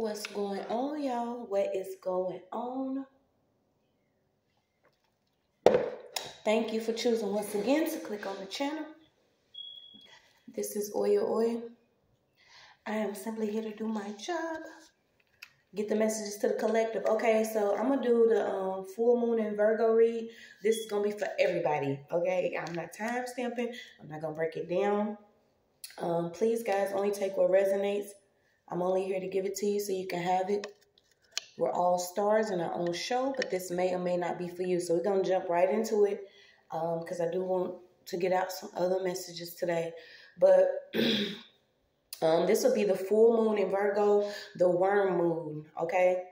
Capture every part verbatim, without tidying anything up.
What's going on, y'all? What is going on? Thank you for choosing once again to click on the channel. This is OYAOY. I am simply here to do my job. Get the messages to the collective. Okay, so I'm going to do the um, full moon and Virgo read. This is going to be for everybody, okay? I'm not time stamping. I'm not going to break it down. Um, please, guys, only take what resonates. I'm only here to give it to you so you can have it. We're all stars in our own show, but this may or may not be for you. So we're going to jump right into it because um, I do want to get out some other messages today. But... Um, this will be the full moon in Virgo, the worm moon, okay?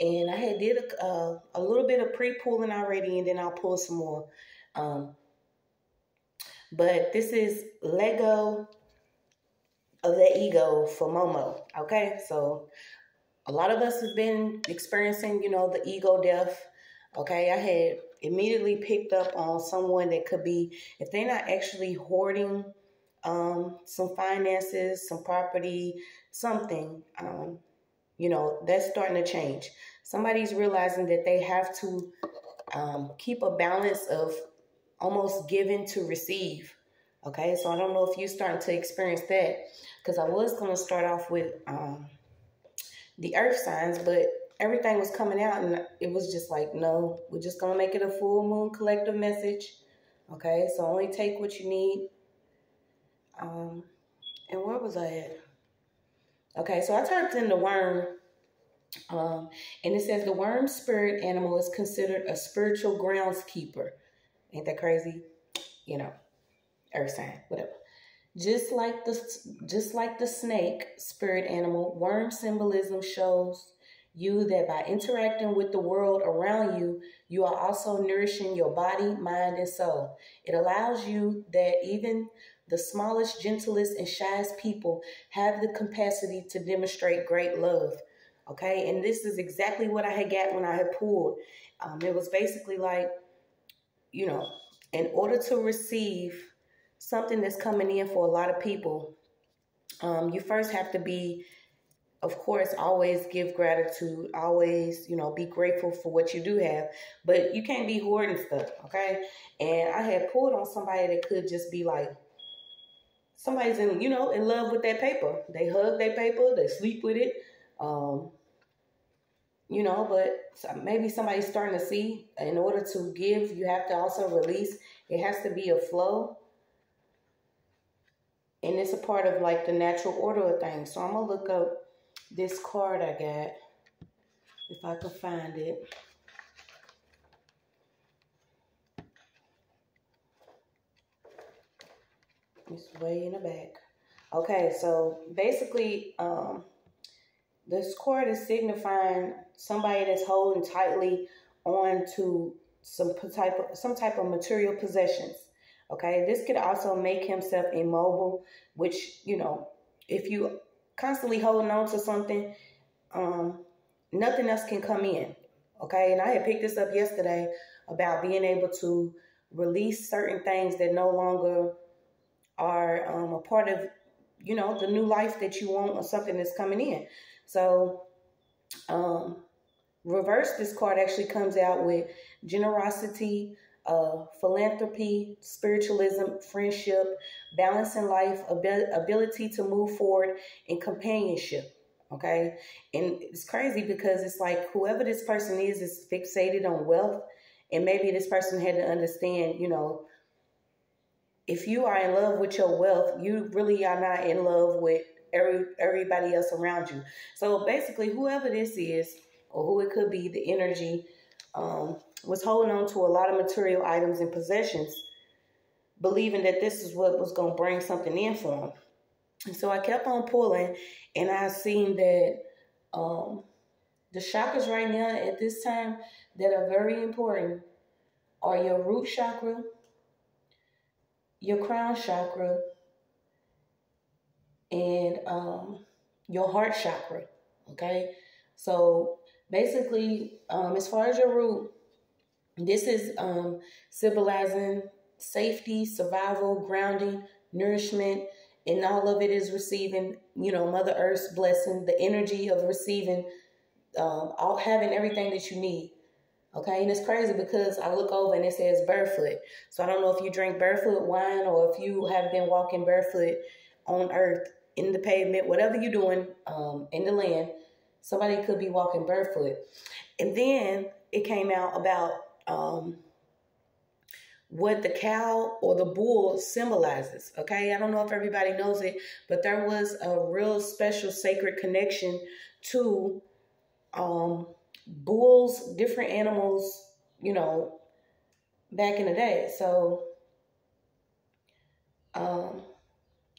And I had did a, uh, a little bit of pre-pulling already, and then I'll pull some more. Um, but this is Lego of the ego for Momo, okay? So a lot of us have been experiencing, you know, the ego death, okay? I had immediately picked up on someone that could be, if they're not actually hoarding Um, some finances, some property, something, um, you know, that's starting to change. Somebody's realizing that they have to um, keep a balance of almost giving to receive. Okay, so I don't know if you're starting to experience that, because I was going to start off with um, the earth signs, but everything was coming out and it was just like, no, we're just going to make it a full moon collective message. Okay, so only take what you need. Um, and where was I at? Okay, so I typed in the worm, um, and it says the worm spirit animal is considered a spiritual groundskeeper. Ain't that crazy? You know, earth sign, whatever. Just like the, just like the snake spirit animal, worm symbolism shows you that by interacting with the world around you, you are also nourishing your body, mind, and soul. It allows you that even the smallest, gentlest, and shyest people have the capacity to demonstrate great love, okay? And this is exactly what I had got when I had pulled. Um, it was basically like, you know, in order to receive something that's coming in for a lot of people, um, you first have to be, of course, always give gratitude, always, you know, be grateful for what you do have, but you can't be hoarding stuff, okay? And I had pulled on somebody that could just be like, somebody's in, you know, in love with their paper. They hug their paper. They sleep with it. Um, you know, but maybe somebody's starting to see in order to give, you have to also release. It has to be a flow. And it's a part of like the natural order of things. So I'm going to look up this card I got, if I can find it. It's way in the back. Okay, so basically, um, this card is signifying somebody that's holding tightly on to some type of, some type of material possessions. Okay, this could also make himself immobile, which, you know, if you constantly holding on to something, um, nothing else can come in. Okay, and I had picked this up yesterday about being able to release certain things that no longer are um, a part of, you know, the new life that you want or something that's coming in. So, um, reverse, this card actually comes out with generosity, uh, philanthropy, spiritualism, friendship, balance in life, ab- ability to move forward, and companionship. Okay. And it's crazy because it's like whoever this person is is fixated on wealth. And maybe this person had to understand, you know, if you are in love with your wealth, you really are not in love with every, everybody else around you. So basically, whoever this is, or who it could be, the energy, um, was holding on to a lot of material items and possessions, believing that this is what was going to bring something in for them. And so I kept on pulling, and I seen that um, the chakras right now at this time that are very important are your root chakra, your crown chakra, and um, your heart chakra, okay? So basically, um, as far as your root, this is um, symbolizing safety, survival, grounding, nourishment, And all of it is receiving, you know, Mother Earth's blessing, the energy of receiving, um, all having everything that you need. Okay, and it's crazy because I look over and it says barefoot. So I don't know if you drink barefoot wine or if you have been walking barefoot on earth, in the pavement, whatever you're doing, um, in the land, somebody could be walking barefoot. And then it came out about um, what the cow or the bull symbolizes, okay? I don't know if everybody knows it, but there was a real special sacred connection to um, bulls, different animals, you know, back in the day. So, um,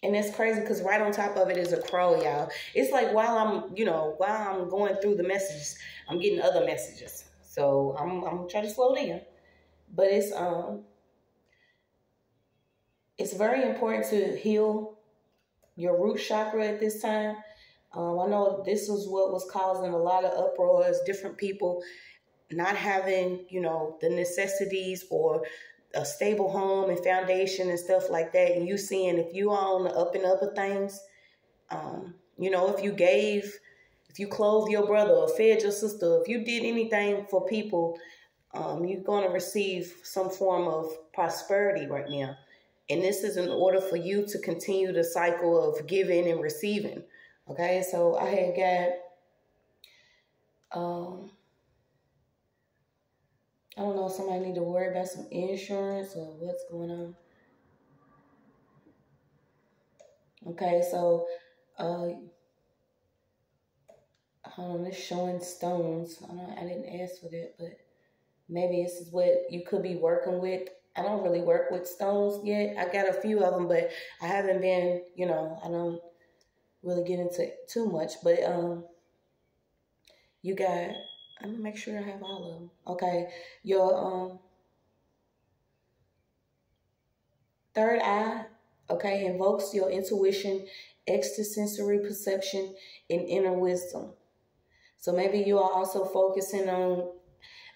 and it's crazy because right on top of it is a crow, y'all. It's like while I'm, you know, while I'm going through the messages, I'm getting other messages. So I'm, I'm trying to slow down. But it's, um, it's very important to heal your root chakra at this time. Um, I know this was what was causing a lot of uproars, different people not having, you know, the necessities or a stable home and foundation and stuff like that. And you seeing if you are on the up and up of things, um, you know, if you gave, if you clothed your brother or fed your sister, if you did anything for people, um, you're going to receive some form of prosperity right now. And this is in order for you to continue the cycle of giving and receiving. Okay, so I had got, um, I don't know, somebody need to worry about some insurance or what's going on. Okay, so, uh, hold on, it's showing stones. I don't, I didn't ask for that, but maybe this is what you could be working with. I don't really work with stones yet. I got a few of them, but I haven't been, you know, I don't really get into it too much, but um, you got, I'm gonna make sure I have all of them. Okay, your um, third eye, okay, invokes your intuition, extrasensory perception, and inner wisdom. So maybe you are also focusing on,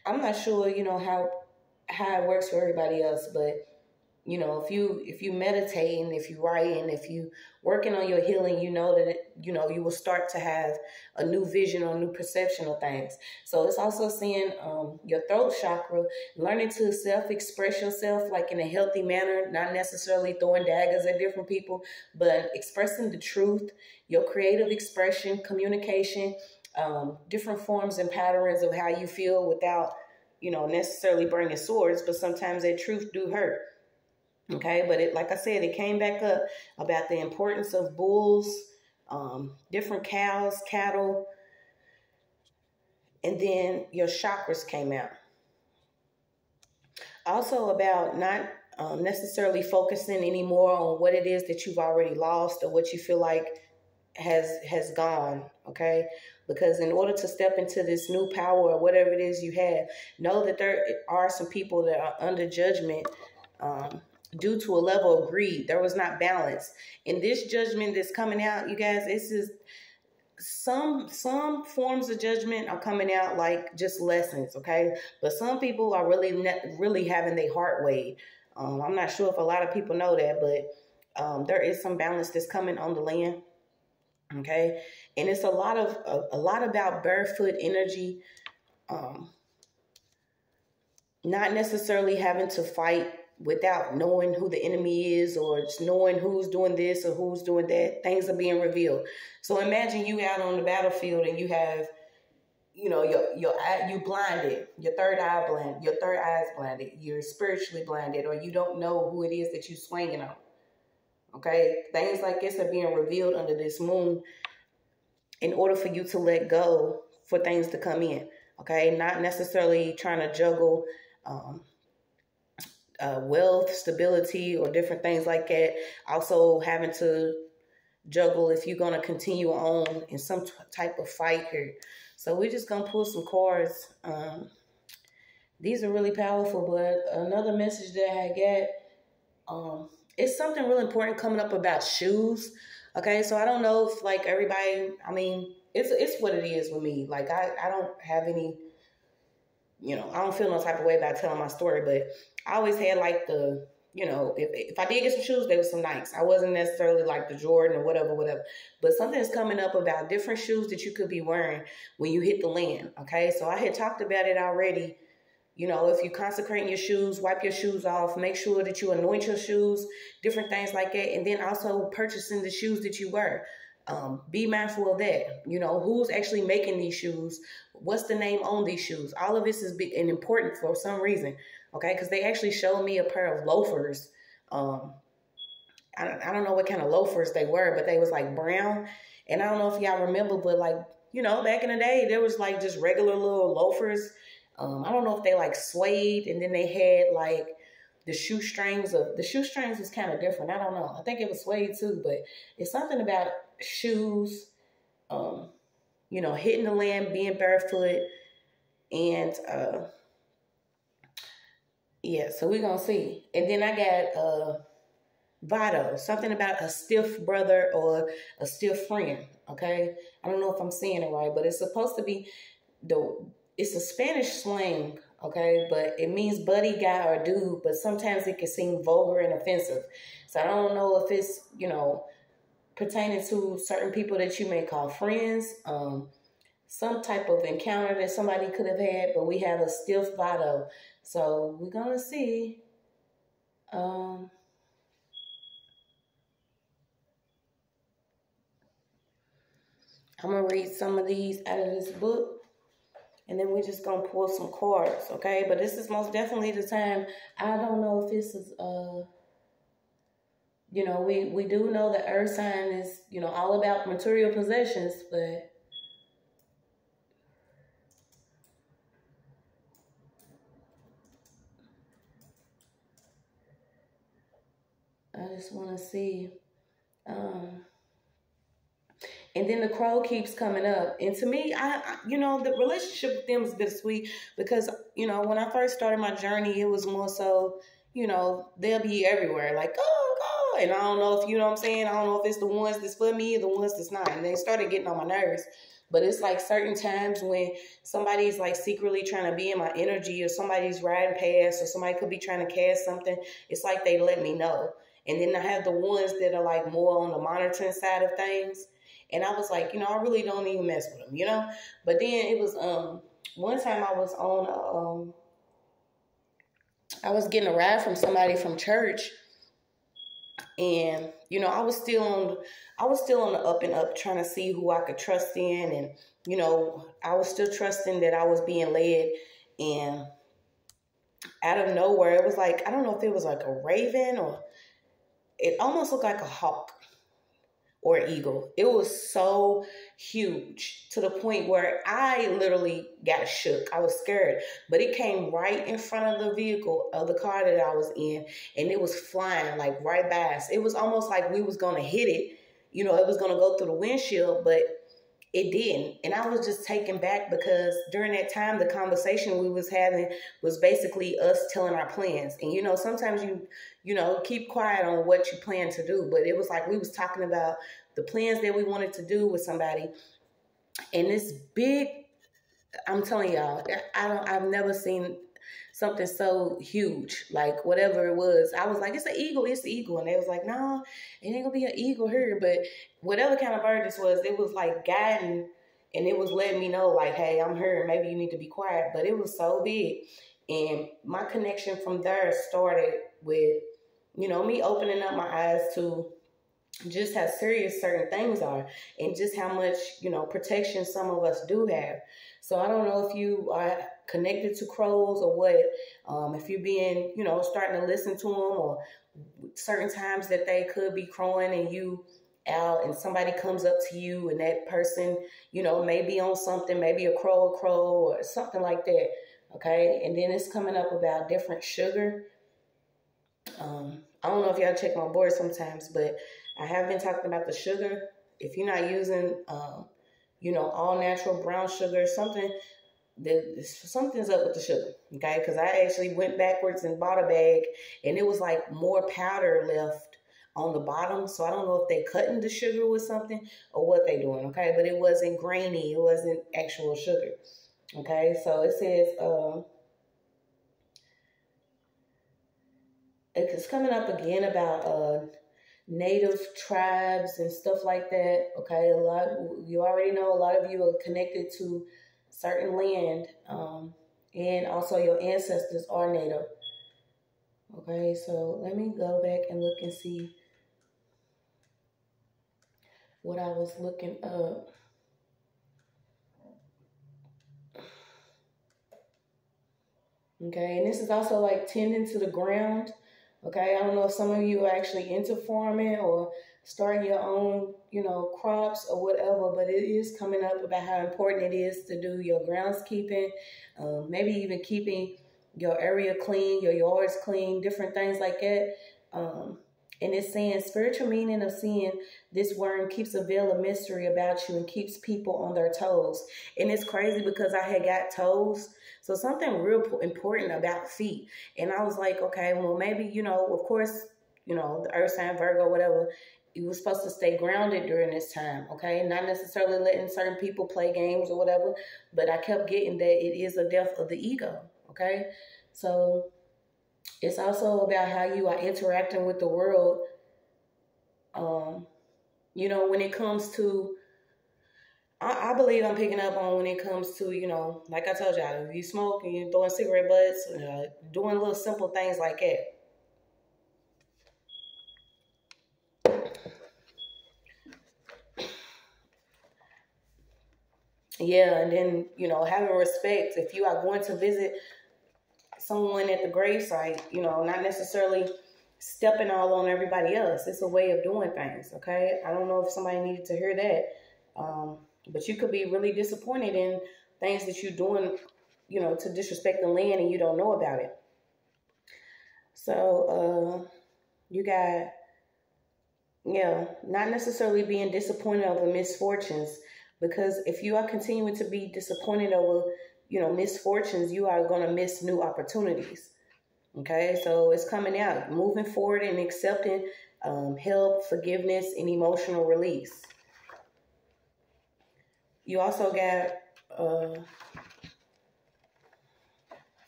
I'm not sure, you know, how how it works for everybody else, but you know, if you if you meditating, if you writing, if you working on your healing, you know that, it, you know, you will start to have a new vision or new perception of things. So it's also seeing um, your throat chakra, learning to self-express yourself like in a healthy manner, not necessarily throwing daggers at different people, but expressing the truth, your creative expression, communication, um, different forms and patterns of how you feel without, you know, necessarily bringing swords, but sometimes that truth do hurt. Okay, but it, like I said, it came back up about the importance of bulls, um, different cows, cattle, and then your chakras came out. Also about not um, necessarily focusing anymore on what it is that you've already lost or what you feel like has has gone, okay? Because in order to step into this new power or whatever it is you have, know that there are some people that are under judgment, um, due to a level of greed. There was not balance. And this judgment that's coming out, you guys, this is some some forms of judgment are coming out like just lessons, okay? But some people are really not, really having their heart weighed. Um, I'm not sure if a lot of people know that, but um, there is some balance that's coming on the land, okay? And it's a lot of a, a lot about barefoot energy, um, not necessarily having to fight without knowing who the enemy is or just knowing who's doing this or who's doing that. Things are being revealed. So imagine you out on the battlefield and you have, you know, your, your eye, you blinded, your third eye blind, your third eye is blinded, you're spiritually blinded, or you don't know who it is that you're swinging on. Okay. Things like this are being revealed under this moon in order for you to let go for things to come in. Okay. Not necessarily trying to juggle, um, Uh, wealth, stability, or different things like that. Also having to juggle if you're going to continue on in some type of fight here. So we're just going to pull some cards. Um, these are really powerful, but another message that I got, um, it's something really important coming up about shoes. Okay, so I don't know if like everybody, I mean, it's, it's what it is with me. Like I, I don't have any, you know, I don't feel no type of way about telling my story, but I always had like the you know, if if I did get some shoes, they were some Nikes. I wasn't necessarily like the Jordan or whatever, whatever. But something's coming up about different shoes that you could be wearing when you hit the land, okay? So I had talked about it already. You know, if you're consecrating your shoes, wipe your shoes off. Make sure that you anoint your shoes, different things like that. And then also purchasing the shoes that you wear. Um, be mindful of that. You know, who's actually making these shoes? What's the name on these shoes? All of this is big and important for some reason. Okay, because they actually showed me a pair of loafers. Um, I don't, I don't know what kind of loafers they were, but they was like brown. And I don't know if y'all remember, but like, you know, back in the day, there was like just regular little loafers. Um, I don't know if they like suede, and then they had like the shoestrings of the shoestrings was kind of different. I don't know. I think it was suede too, but it's something about shoes, um, you know, hitting the land, being barefoot, and uh. Yeah, so we're going to see. And then I got uh, Vato, something about a stiff brother or a stiff friend, okay? I don't know if I'm saying it right, but it's supposed to be, the it's a Spanish slang, okay? But it means buddy, guy, or dude, but sometimes it can seem vulgar and offensive. So I don't know if it's, you know, pertaining to certain people that you may call friends, um, some type of encounter that somebody could have had, but we have a stiff Vato. So we're going to see. Um, I'm going to read some of these out of this book. And then we're just going to pull some cards, okay? But this is most definitely the time. I don't know if this is, uh, you know, we, we do know the earth sign is, you know, all about material possessions, but... I just want to see. Um, and then the crow keeps coming up. And to me, I, I you know, the relationship with them is bittersweet because, you know, when I first started my journey, it was more so, you know, they'll be everywhere. Like, oh, go. And I don't know if, you know what I'm saying? I don't know if it's the ones that's for me or the ones that's not. And they started getting on my nerves. But it's like certain times when somebody's like secretly trying to be in my energy or somebody's riding past or somebody could be trying to cast something. It's like they let me know. And then I have the ones that are like more on the monitoring side of things. And I was like, you know, I really don't even mess with them, you know. But then it was um one time I was on, um, I was getting a ride from somebody from church. And, you know, I was still on, I was still on the up and up trying to see who I could trust in. And, you know, I was still trusting that I was being led. And out of nowhere, it was like, I don't know if it was like a raven or... It almost looked like a hawk or an eagle. It was so huge to the point where I literally got shook. I was scared, but it came right in front of the vehicle of the car that I was in, and it was flying like right by us. It was almost like we was going to hit it. You know, it was going to go through the windshield, but it didn't. And I was just taken back because during that time, the conversation we was having was basically us telling our plans. And, you know, sometimes you, you know, keep quiet on what you plan to do. But it was like we was talking about the plans that we wanted to do with somebody. And this big, I'm telling y'all, I don't, I've never seen something so huge, like whatever it was. I was like, it's an eagle, it's an eagle. And they was like, no, it ain't gonna be an eagle here. But whatever kind of bird this was, it was like guiding, and it was letting me know like, hey, I'm here, maybe you need to be quiet. But it was so big. And my connection from there started with, you know, me opening up my eyes to just how serious certain things are and just how much, you know, protection some of us do have. So I don't know if you are connected to crows or what, um, if you're being, you know, starting to listen to them or certain times that they could be crowing and you out and somebody comes up to you and that person, you know, may be on something, maybe a crow, a crow or something like that. Okay. And then it's coming up about different sugar. Um, I don't know if y'all check my board sometimes, but I have been talking about the sugar. If you're not using, um, you know, all natural brown sugar, something, that something's up with the sugar, okay? Because I actually went backwards and bought a bag, and it was like more powder left on the bottom. So I don't know if they cutting the sugar with something or what they doing, okay? But it wasn't grainy. It wasn't actual sugar, okay? So it says... Um, it's coming up again about uh, native tribes and stuff like that. Okay, a lot, you already know a lot of you are connected to certain land, um, and also your ancestors are native. Okay, so let me go back and look and see what I was looking up. Okay, and this is also like tending to the ground. Okay, I don't know if some of you are actually into farming or starting your own, you know, crops or whatever, but it is coming up about how important it is to do your groundskeeping, um, maybe even keeping your area clean, your yards clean, different things like that. Um, and it's saying, spiritual meaning of seeing this worm keeps a veil of mystery about you and keeps people on their toes. And it's crazy because I had got toes. So something real important about feet. And I was like, okay, well, maybe, you know, of course, you know, the earth sign, Virgo, whatever, you were supposed to stay grounded during this time, okay? Not necessarily letting certain people play games or whatever, but I kept getting that it is a death of the ego, okay? So it's also about how you are interacting with the world, um, you know, when it comes to, I believe I'm picking up on when it comes to, you know, like I told y'all, if you smoke and you're throwing cigarette butts, you know, doing little simple things like that. Yeah, and then, you know, having respect. If you are going to visit someone at the gravesite, you know, not necessarily stepping all on everybody else. It's a way of doing things, okay? I don't know if somebody needed to hear that. Um, But you could be really disappointed in things that you're doing, you know, to disrespect the land and you don't know about it. So, uh, you got, yeah, not necessarily being disappointed over misfortunes, because if you are continuing to be disappointed over, you know, misfortunes, you are going to miss new opportunities. Okay. So it's coming out, moving forward and accepting, um, help, forgiveness, and emotional release. You also got, uh,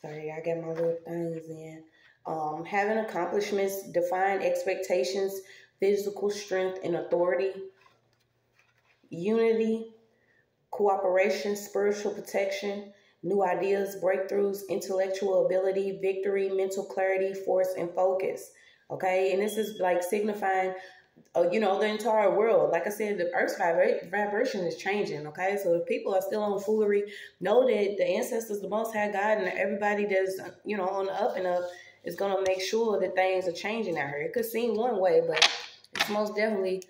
sorry, I got my little things in. Um, having accomplishments, defying expectations, physical strength and authority, unity, cooperation, spiritual protection, new ideas, breakthroughs, intellectual ability, victory, mental clarity, force, and focus. Okay, and this is like signifying, oh, you know, the entire world. Like I said, the earth's vibration is changing, okay? So if people are still on foolery, know that the ancestors, the Most High God, and everybody that's, you know, on the up and up is going to make sure that things are changing out here. It could seem one way, but it's most definitely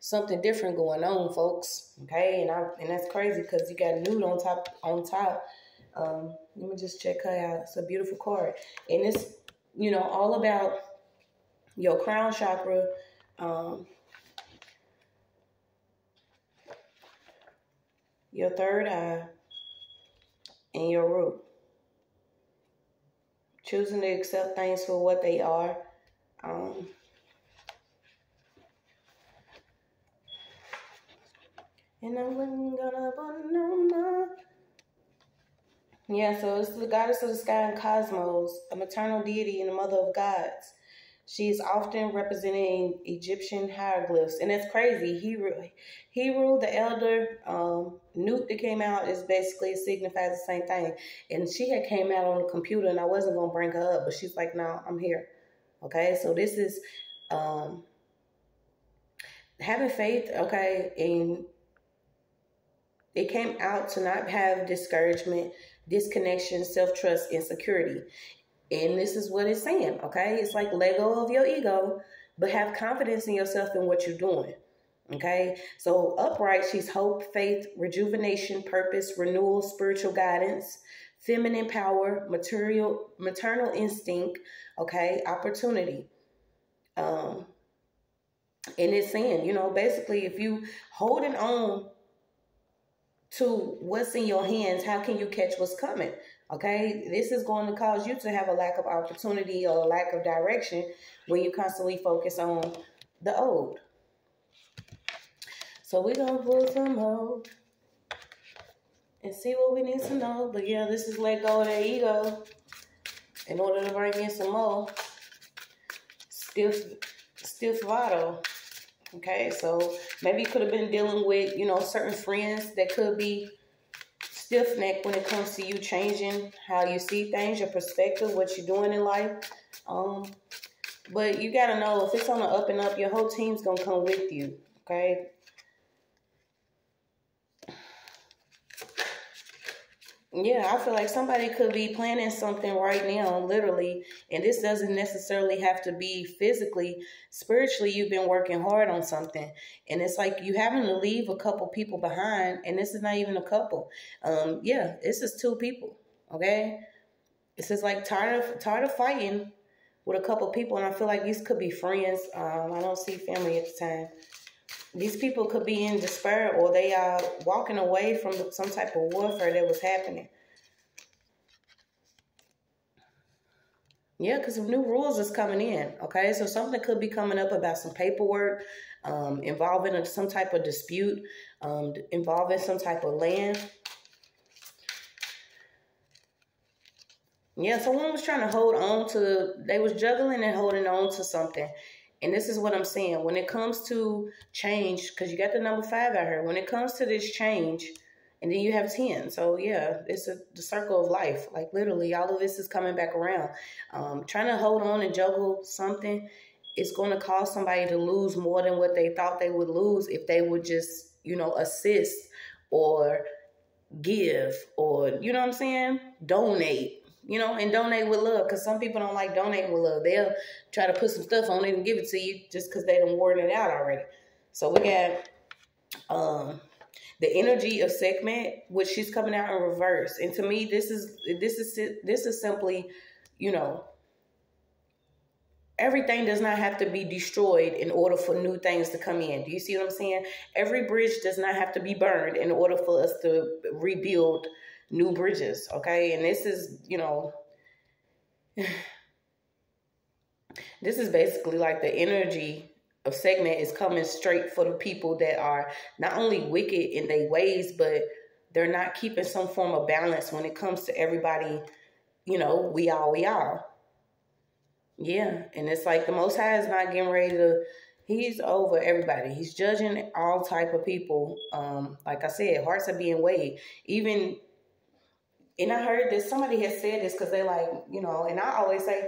something different going on, folks, okay? And I, and that's crazy because you got Nut on top. On top. Um, let me just check her out. It's a beautiful card. And it's, you know, all about your crown chakra, Um, your third eye, and your root. Choosing to accept things for what they are. Um, and I'm gonna want no more. Yeah, so it's the goddess of the sky and cosmos, a maternal deity and the mother of gods. She is often represented in Egyptian hieroglyphs. And that's crazy. Heru, Heru the elder, um, Nut that came out is basically signifies the same thing. And she had came out on the computer and I wasn't going to bring her up, but she's like, no, I'm here. Okay. So this is, um, having faith. Okay. And it came out to not have discouragement, disconnection, self-trust, insecurity. And this is what it's saying, okay? It's like let go of your ego, but have confidence in yourself and what you're doing, okay? So upright, she's hope, faith, rejuvenation, purpose, renewal, spiritual guidance, feminine power, material, maternal instinct, okay? Opportunity. Um, and it's saying, you know, basically if you holding on to what's in your hands, how can you catch what's coming? Okay, this is going to cause you to have a lack of opportunity or a lack of direction when you constantly focus on the old. So we're going to pull some old and see what we need to know. But yeah, this is let go of that ego in order to bring in some more. stiff, stiff Vato. Okay, so maybe you could have been dealing with, you know, certain friends that could be stiff neck when it comes to you changing how you see things, your perspective, what you're doing in life. Um, but you got to know, if it's on the up and up, your whole team's going to come with you. Okay. Yeah, I feel like somebody could be planning something right now, literally, and this doesn't necessarily have to be physically. Spiritually, you've been working hard on something, and it's like you having to leave a couple people behind, and this is not even a couple. Um, yeah, this is two people, okay? This is like tired of, tired of fighting with a couple people, and I feel like these could be friends. Um, I don't see family at the time. These people could be in despair, or they are walking away from some type of warfare that was happening. Yeah, because new rules is coming in, okay? So something could be coming up about some paperwork um, involving a, some type of dispute, um, involving some type of land. Yeah, someone was trying to hold on to, they was juggling and holding on to something. And this is what I'm saying. When it comes to change, because you got the number five out here. When it comes to this change, and then you have ten. So, yeah, it's a, the circle of life. Like, literally, all of this is coming back around. Um, trying to hold on and juggle something is going to cause somebody to lose more than what they thought they would lose if they would just, you know, assist or give or, you know what I'm saying, donate. You know, and donate with love, because some people don't like donating with love. They'll try to put some stuff on it and give it to you just because they done worn it out already. So we got um, the energy of Sekhmet, which she's coming out in reverse. And to me, this is this is this is simply, you know, everything does not have to be destroyed in order for new things to come in. Do you see what I'm saying? Every bridge does not have to be burned in order for us to rebuild new bridges, okay? And this is, you know, this is basically like the energy of Sekhmet is coming straight for the people that are not only wicked in their ways, but they're not keeping some form of balance when it comes to everybody, you know, we all, we all. Yeah, and it's like the Most High is not getting ready to, he's over everybody. He's judging all type of people. Um, like I said, hearts are being weighed. Even And I heard this, somebody had said this because they like, you know, and I always say,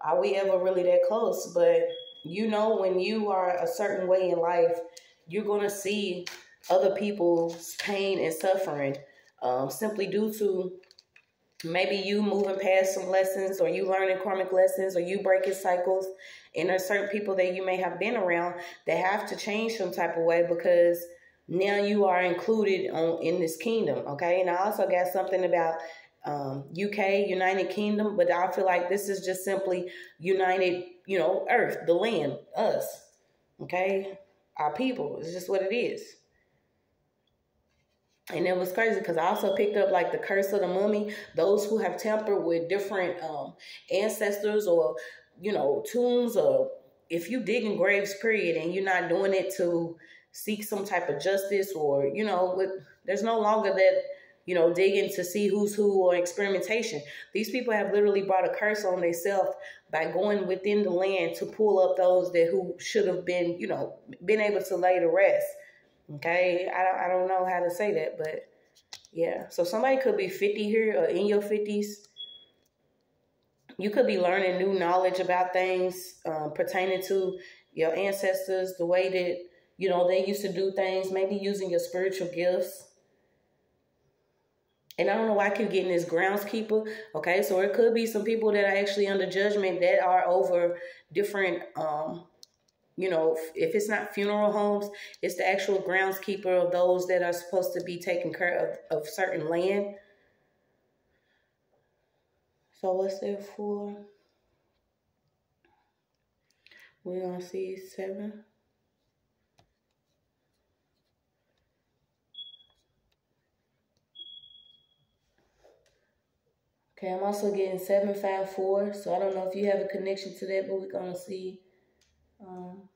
are we ever really that close? But, you know, when you are a certain way in life, you're going to see other people's pain and suffering um, simply due to maybe you moving past some lessons, or you learning karmic lessons, or you breaking cycles. And there's certain people that you may have been around that have to change some type of way because now you are included on in this kingdom, okay? And I also got something about um, U K, United Kingdom, but I feel like this is just simply united, you know, earth, the land, us, okay? Our people, it's just what it is. And it was crazy because I also picked up like the curse of the mummy, those who have tampered with different um, ancestors or, you know, tombs, or if you dig in graves, period, and you're not doing it to seek some type of justice, or, you know, with, there's no longer that, you know, digging to see who's who or experimentation. These people have literally brought a curse on themselves by going within the land to pull up those that who should have been, you know, been able to lay to rest. Okay, I don't, I don't know how to say that, but yeah. So somebody could be fifty here or in your fifties. You could be learning new knowledge about things um, pertaining to your ancestors, the way that, you know, they used to do things, maybe using your spiritual gifts. And I don't know why I keep getting this groundskeeper. Okay, so it could be some people that are actually under judgment that are over different, um, you know, if it's not funeral homes, it's the actual groundskeeper of those that are supposed to be taking care of, of certain land. So what's there for? We're going to see seven. Okay, I'm also getting seven five four, so I don't know if you have a connection to that, but we're going to see. Um,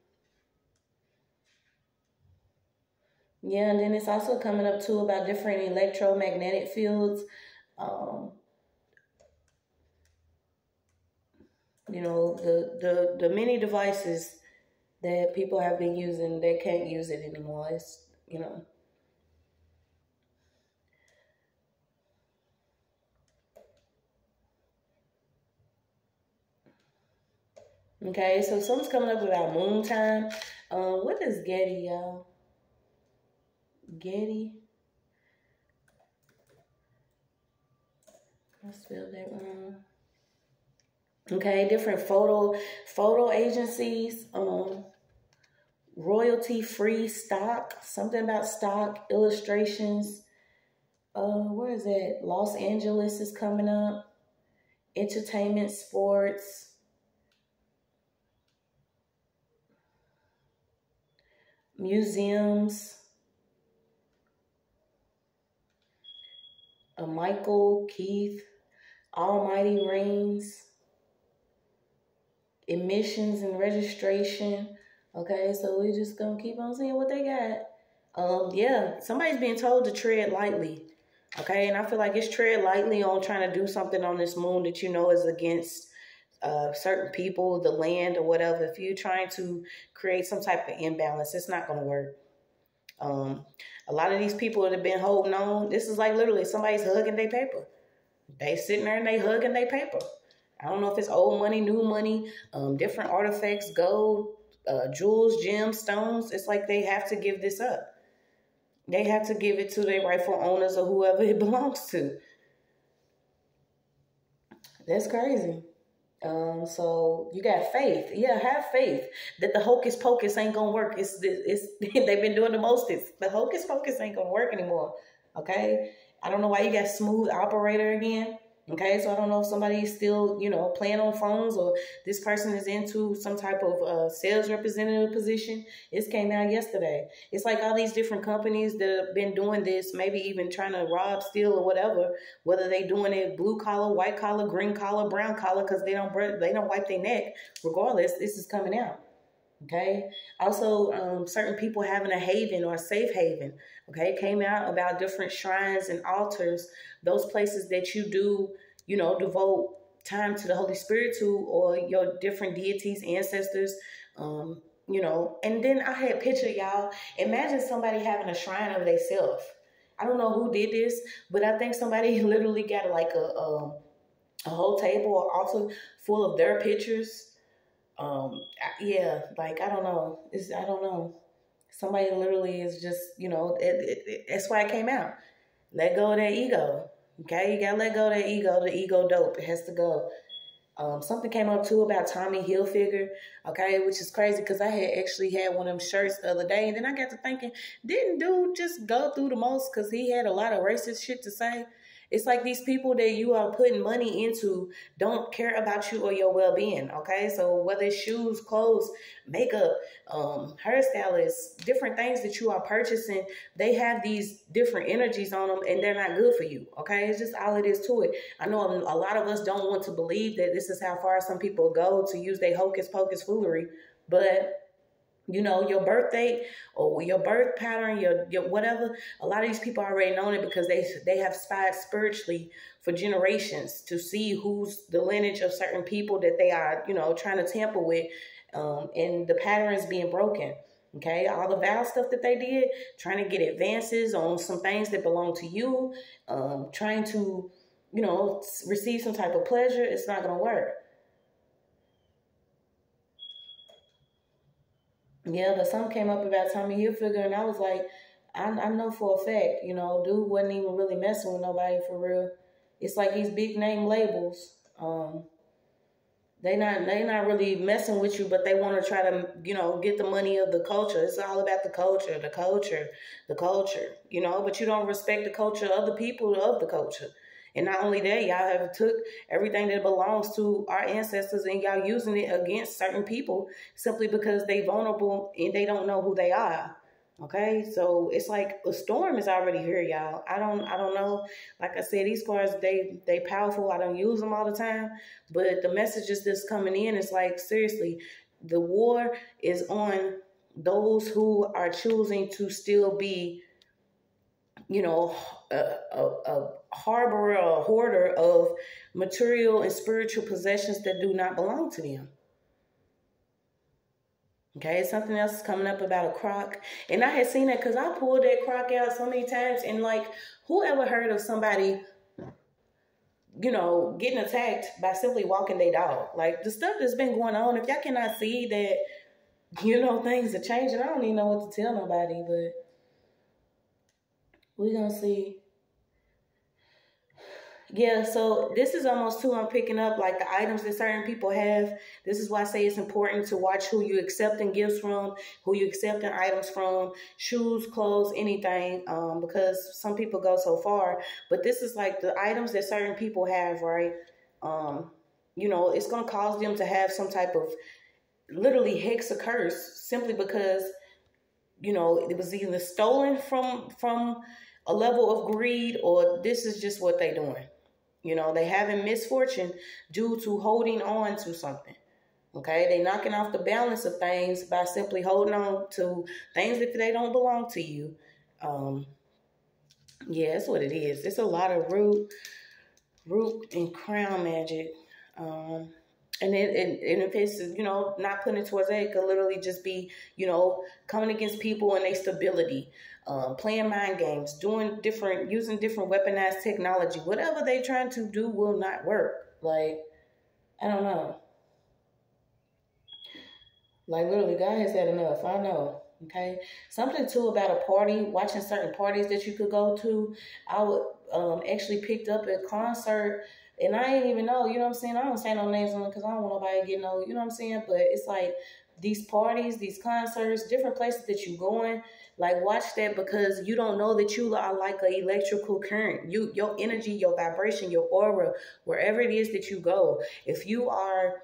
yeah, and then it's also coming up, too, about different electromagnetic fields. Um, you know, the, the, the many devices that people have been using, they can't use it anymore. It's, you know. Okay, so something's coming up about moon time. Um, what is Getty, y'all? Getty. I spelled that wrong. Okay, different photo photo agencies. Um, royalty-free stock. Something about stock illustrations. Uh, where is that? Los Angeles is coming up. Entertainment, sports. Museums, a Michael, Keith, Almighty Rings, emissions and registration. Okay, so we're just gonna keep on seeing what they got. Um, yeah, somebody's being told to tread lightly. Okay, and I feel like it's tread lightly on trying to do something on this moon that you know is against Uh, certain people, the land or whatever. If you're trying to create some type of imbalance, it's not going to work. Um, a lot of these people that have been holding on, this is like literally somebody's hugging their paper. They sitting there and they hugging their paper. I don't know if it's old money, new money, um, different artifacts, gold, uh, jewels, gems, stones. It's like they have to give this up. They have to give it to their rightful owners or whoever it belongs to. That's crazy. Um, so you got faith. Yeah, have faith that the hocus pocus ain't gonna work. It's, it's, they've been doing the most. It's, the hocus pocus ain't gonna work anymore. Okay. I don't know why you got smooth operator again. Okay. So I don't know if somebody's still, you know, playing on phones, or this person is into some type of uh, sales representative position. This came out yesterday. It's like all these different companies that have been doing this, maybe even trying to rob, steal, or whatever, whether they doing it blue collar, white collar, green collar, brown collar, because they don't, they don't wipe their neck. Regardless, this is coming out. Okay. Also, um, certain people having a haven or a safe haven. Okay. Came out about different shrines and altars. Those places that you do, you know, devote time to the Holy Spirit to, or your different deities, ancestors, um, you know. And then I had pictured, y'all, imagine somebody having a shrine of themselves. I don't know who did this, but I think somebody literally got like a, a, a whole table or altar full of their pictures. Um, yeah, like, I don't know. It's, I don't know. Somebody literally is just, you know, it, it, it, that's why it came out. Let go of that ego. Okay. You got to let go of that ego. The ego dope. It has to go. Um, something came up too about Tommy Hilfiger. Okay. Which is crazy, 'cause I had actually had one of them shirts the other day, and then I got to thinking, didn't dude just go through the most? 'Cause he had a lot of racist shit to say. It's like these people that you are putting money into don't care about you or your well-being, okay? So whether it's shoes, clothes, makeup, um, hairstylists, different things that you are purchasing, they have these different energies on them, and they're not good for you, okay? It's just all it is to it. I know a lot of us don't want to believe that this is how far some people go to use their hocus-pocus foolery, but... You know, your birth date or your birth pattern, your, your whatever, a lot of these people already know it because they they have spied spiritually for generations to see who's the lineage of certain people that they are, you know, trying to tamper with, um, and the patterns being broken. Okay, all the vow stuff that they did, trying to get advances on some things that belong to you, um, trying to, you know, receive some type of pleasure, it's not going to work. Yeah, but some came up about Tommy Hilfiger, and I was like, I, I know for a fact, you know, dude wasn't even really messing with nobody for real. It's like these big name labels, um, they not they not really messing with you, but they want to try to, you know, get the money of the culture. It's all about the culture, the culture, the culture, you know. But you don't respect the culture of the people of the culture. And not only that, y'all have took everything that belongs to our ancestors, and y'all using it against certain people simply because they vulnerable and they don't know who they are. Okay, so it's like a storm is already here, y'all. I don't, I don't know. Like I said, these cards, they they powerful. I don't use them all the time, but the messages that's coming in is like, seriously, the war is on those who are choosing to still be, you know, a, a, a harborer or a hoarder of material and spiritual possessions that do not belong to them. Okay, something else is coming up about a crock. And I had seen that because I pulled that crock out so many times. And like, who ever heard of somebody, you know, getting attacked by simply walking their dog? Like, the stuff that's been going on, if y'all cannot see that, you know, things are changing, I don't even know what to tell nobody, but we're going to see. Yeah, so this is almost too, I'm picking up like the items that certain people have. This is why I say it's important to watch who you're accepting gifts from, who you're accepting items from, shoes, clothes, anything, um, because some people go so far. But this is like the items that certain people have, right? Um, you know, it's going to cause them to have some type of literally hex or curse simply because, you know, it was either stolen from, from a level of greed, or this is just what they're doing. You know, they having misfortune due to holding on to something. Okay, they knocking off the balance of things by simply holding on to things if they don't belong to you. Um, yeah, that's what it is. It's a lot of root, root and crown magic. Um, and it, and, and if it's, you know, not putting it towards that, it could literally just be, you know, coming against people and their stability. Um, playing mind games, doing different, using different weaponized technology. Whatever they trying to do will not work. Like, I don't know. Like, literally, God has had enough. I know. Okay. Something, too, about a party, watching certain parties that you could go to. I would um, actually picked up a concert, and I didn't even know, you know what I'm saying? I don't say no names on it because I don't want nobody getting old, you know what I'm saying? But it's like these parties, these concerts, different places that you going. Like, watch that, because you don't know that you are like an electrical current. You, your energy, your vibration, your aura, wherever it is that you go. If you are,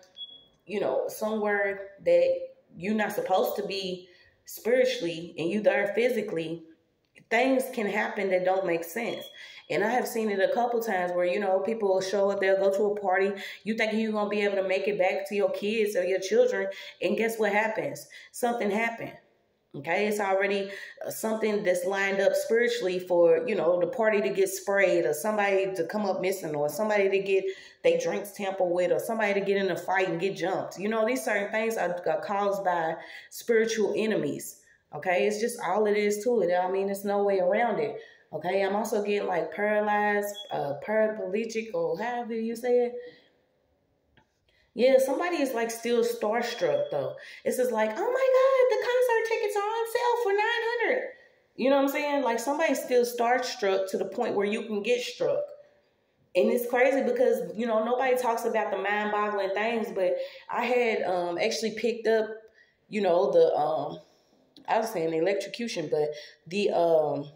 you know, somewhere that you're not supposed to be spiritually and you there physically, things can happen that don't make sense. And I have seen it a couple times where, you know, people will show up, they'll go to a party. You think you're going to be able to make it back to your kids or your children. And guess what happens? Something happened. Okay, it's already something that's lined up spiritually for, you know, the party to get sprayed, or somebody to come up missing, or somebody to get their drinks tampered with, or somebody to get in a fight and get jumped. You know, these certain things are, are caused by spiritual enemies. Okay, it's just all it is to it. I mean, there's no way around it. Okay, I'm also getting like paralyzed, uh, paraplegic, or however you say it. Yeah, somebody is like still starstruck though. It's just like, oh my God, the concert tickets are on sale for nine hundred dollars. You know what I'm saying? Like, somebody's still starstruck to the point where you can get struck. And it's crazy because, you know, nobody talks about the mind-boggling things, but I had um, actually picked up, you know, the, um, I was saying the electrocution, but the, um,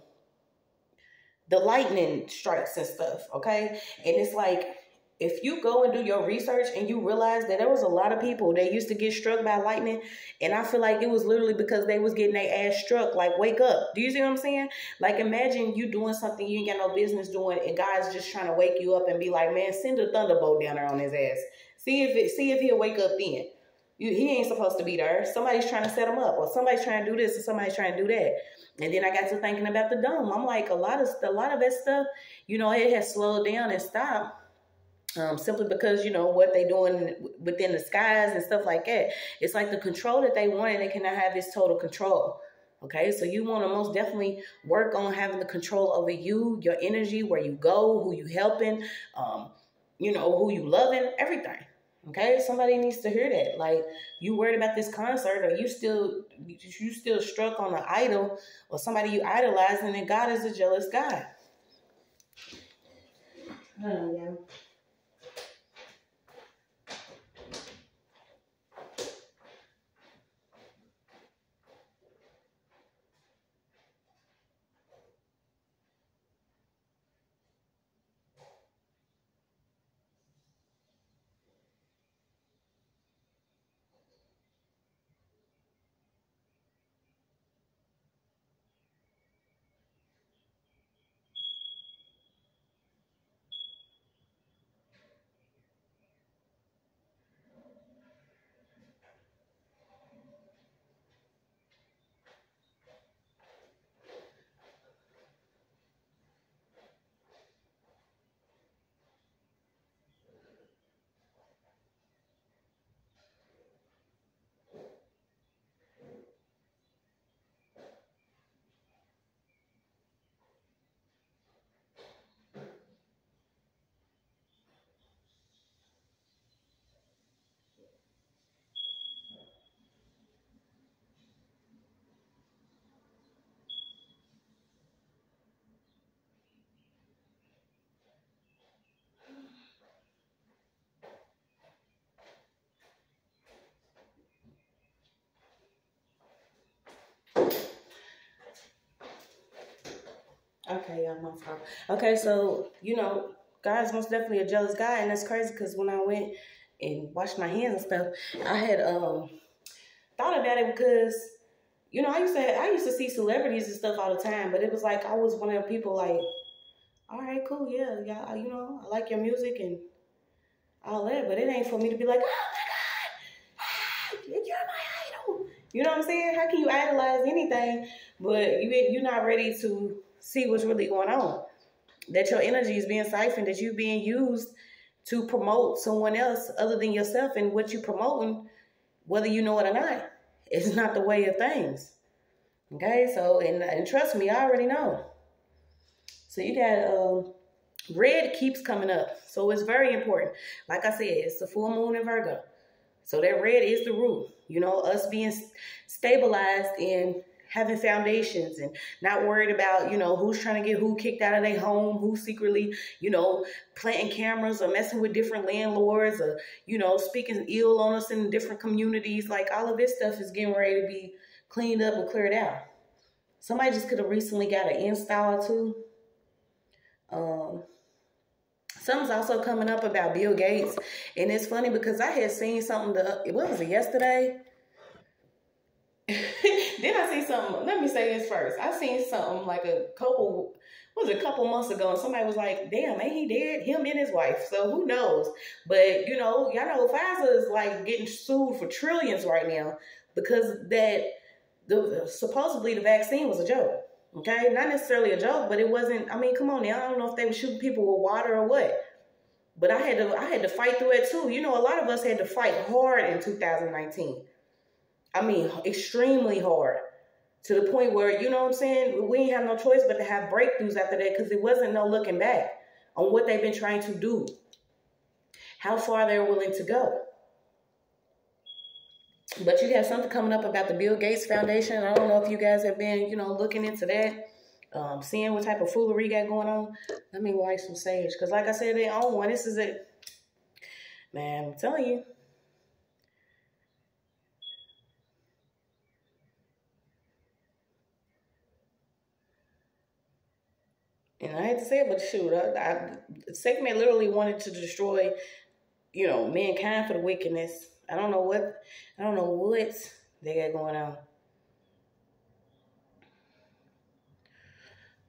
the lightning strikes and stuff, okay? And it's like, if you go and do your research and you realize that there was a lot of people that used to get struck by lightning, and I feel like it was literally because they was getting their ass struck. Like, wake up. Do you see what I'm saying? Like, imagine you doing something you ain't got no business doing, and God's just trying to wake you up and be like, man, send a thunderbolt down there on his ass. See if it, see if he'll wake up then. You, he ain't supposed to be there. Somebody's trying to set him up, or somebody's trying to do this, or somebody's trying to do that. And then I got to thinking about the dome. I'm like, a lot of a lot of that stuff, you know, it has slowed down and stopped. Um, simply because, you know, what they doing within the skies and stuff like that. It's like the control that they want, and they cannot have this total control. Okay, so you want to most definitely work on having the control over you, your energy, where you go, who you helping, um, you know, who you loving, everything. Okay, somebody needs to hear that. Like, you worried about this concert, or you still you still struck on an idol or somebody you idolizing, and God is a jealous God. Oh, yeah. Okay, yeah, my fault. Okay, so, you know, God's most definitely a jealous guy, and that's crazy because when I went and washed my hands and stuff, I had um thought about it because, you know, I used to have, I used to see celebrities and stuff all the time, but it was like I was one of the people like, all right, cool, yeah, yeah, you know, I like your music and all that, but it ain't for me to be like, oh my God, you're my idol. You know what I'm saying? How can you idolize anything, but you you're not ready to see what's really going on? That your energy is being siphoned, that you're being used to promote someone else other than yourself, and what you're promoting, whether you know it or not, is not the way of things. Okay, so, and, and trust me, I already know. So you got, um, red keeps coming up. So it's very important. Like I said, it's the full moon in Virgo. So that red is the rule. You know, us being stabilized in having foundations and not worried about, you know, who's trying to get who kicked out of their home, who's secretly, you know, planting cameras or messing with different landlords or, you know, speaking ill on us in different communities. Like, all of this stuff is getting ready to be cleaned up and cleared out. Somebody just could have recently got an install too. Um, something's also coming up about Bill Gates. And it's funny because I had seen something, the, what was it, yesterday? Then I see something, let me say this first. I seen something like a couple, what was it, a couple months ago, and somebody was like, damn, ain't he dead? Him and his wife. So who knows? But, you know, y'all know Pfizer is like getting sued for trillions right now because that, the, supposedly the vaccine was a joke. Okay, not necessarily a joke, but it wasn't, I mean, come on now, I don't know if they were shooting people with water or what. But I had to I had to fight through it too. You know, a lot of us had to fight hard in two thousand nineteen. I mean, extremely hard. To the point where, you know what I'm saying, we ain't have no choice but to have breakthroughs after that because it wasn't no looking back on what they've been trying to do, how far they're willing to go. But you have something coming up about the Bill Gates Foundation. I don't know if you guys have been, you know, looking into that, um, seeing what type of foolery got going on. Let me light some sage. Because like I said, they own one. This is it. Man, I'm telling you. And I hate to say it, but shoot, I, I, Sekhmet literally wanted to destroy, you know, mankind for the wickedness. I don't know what, I don't know what they got going on.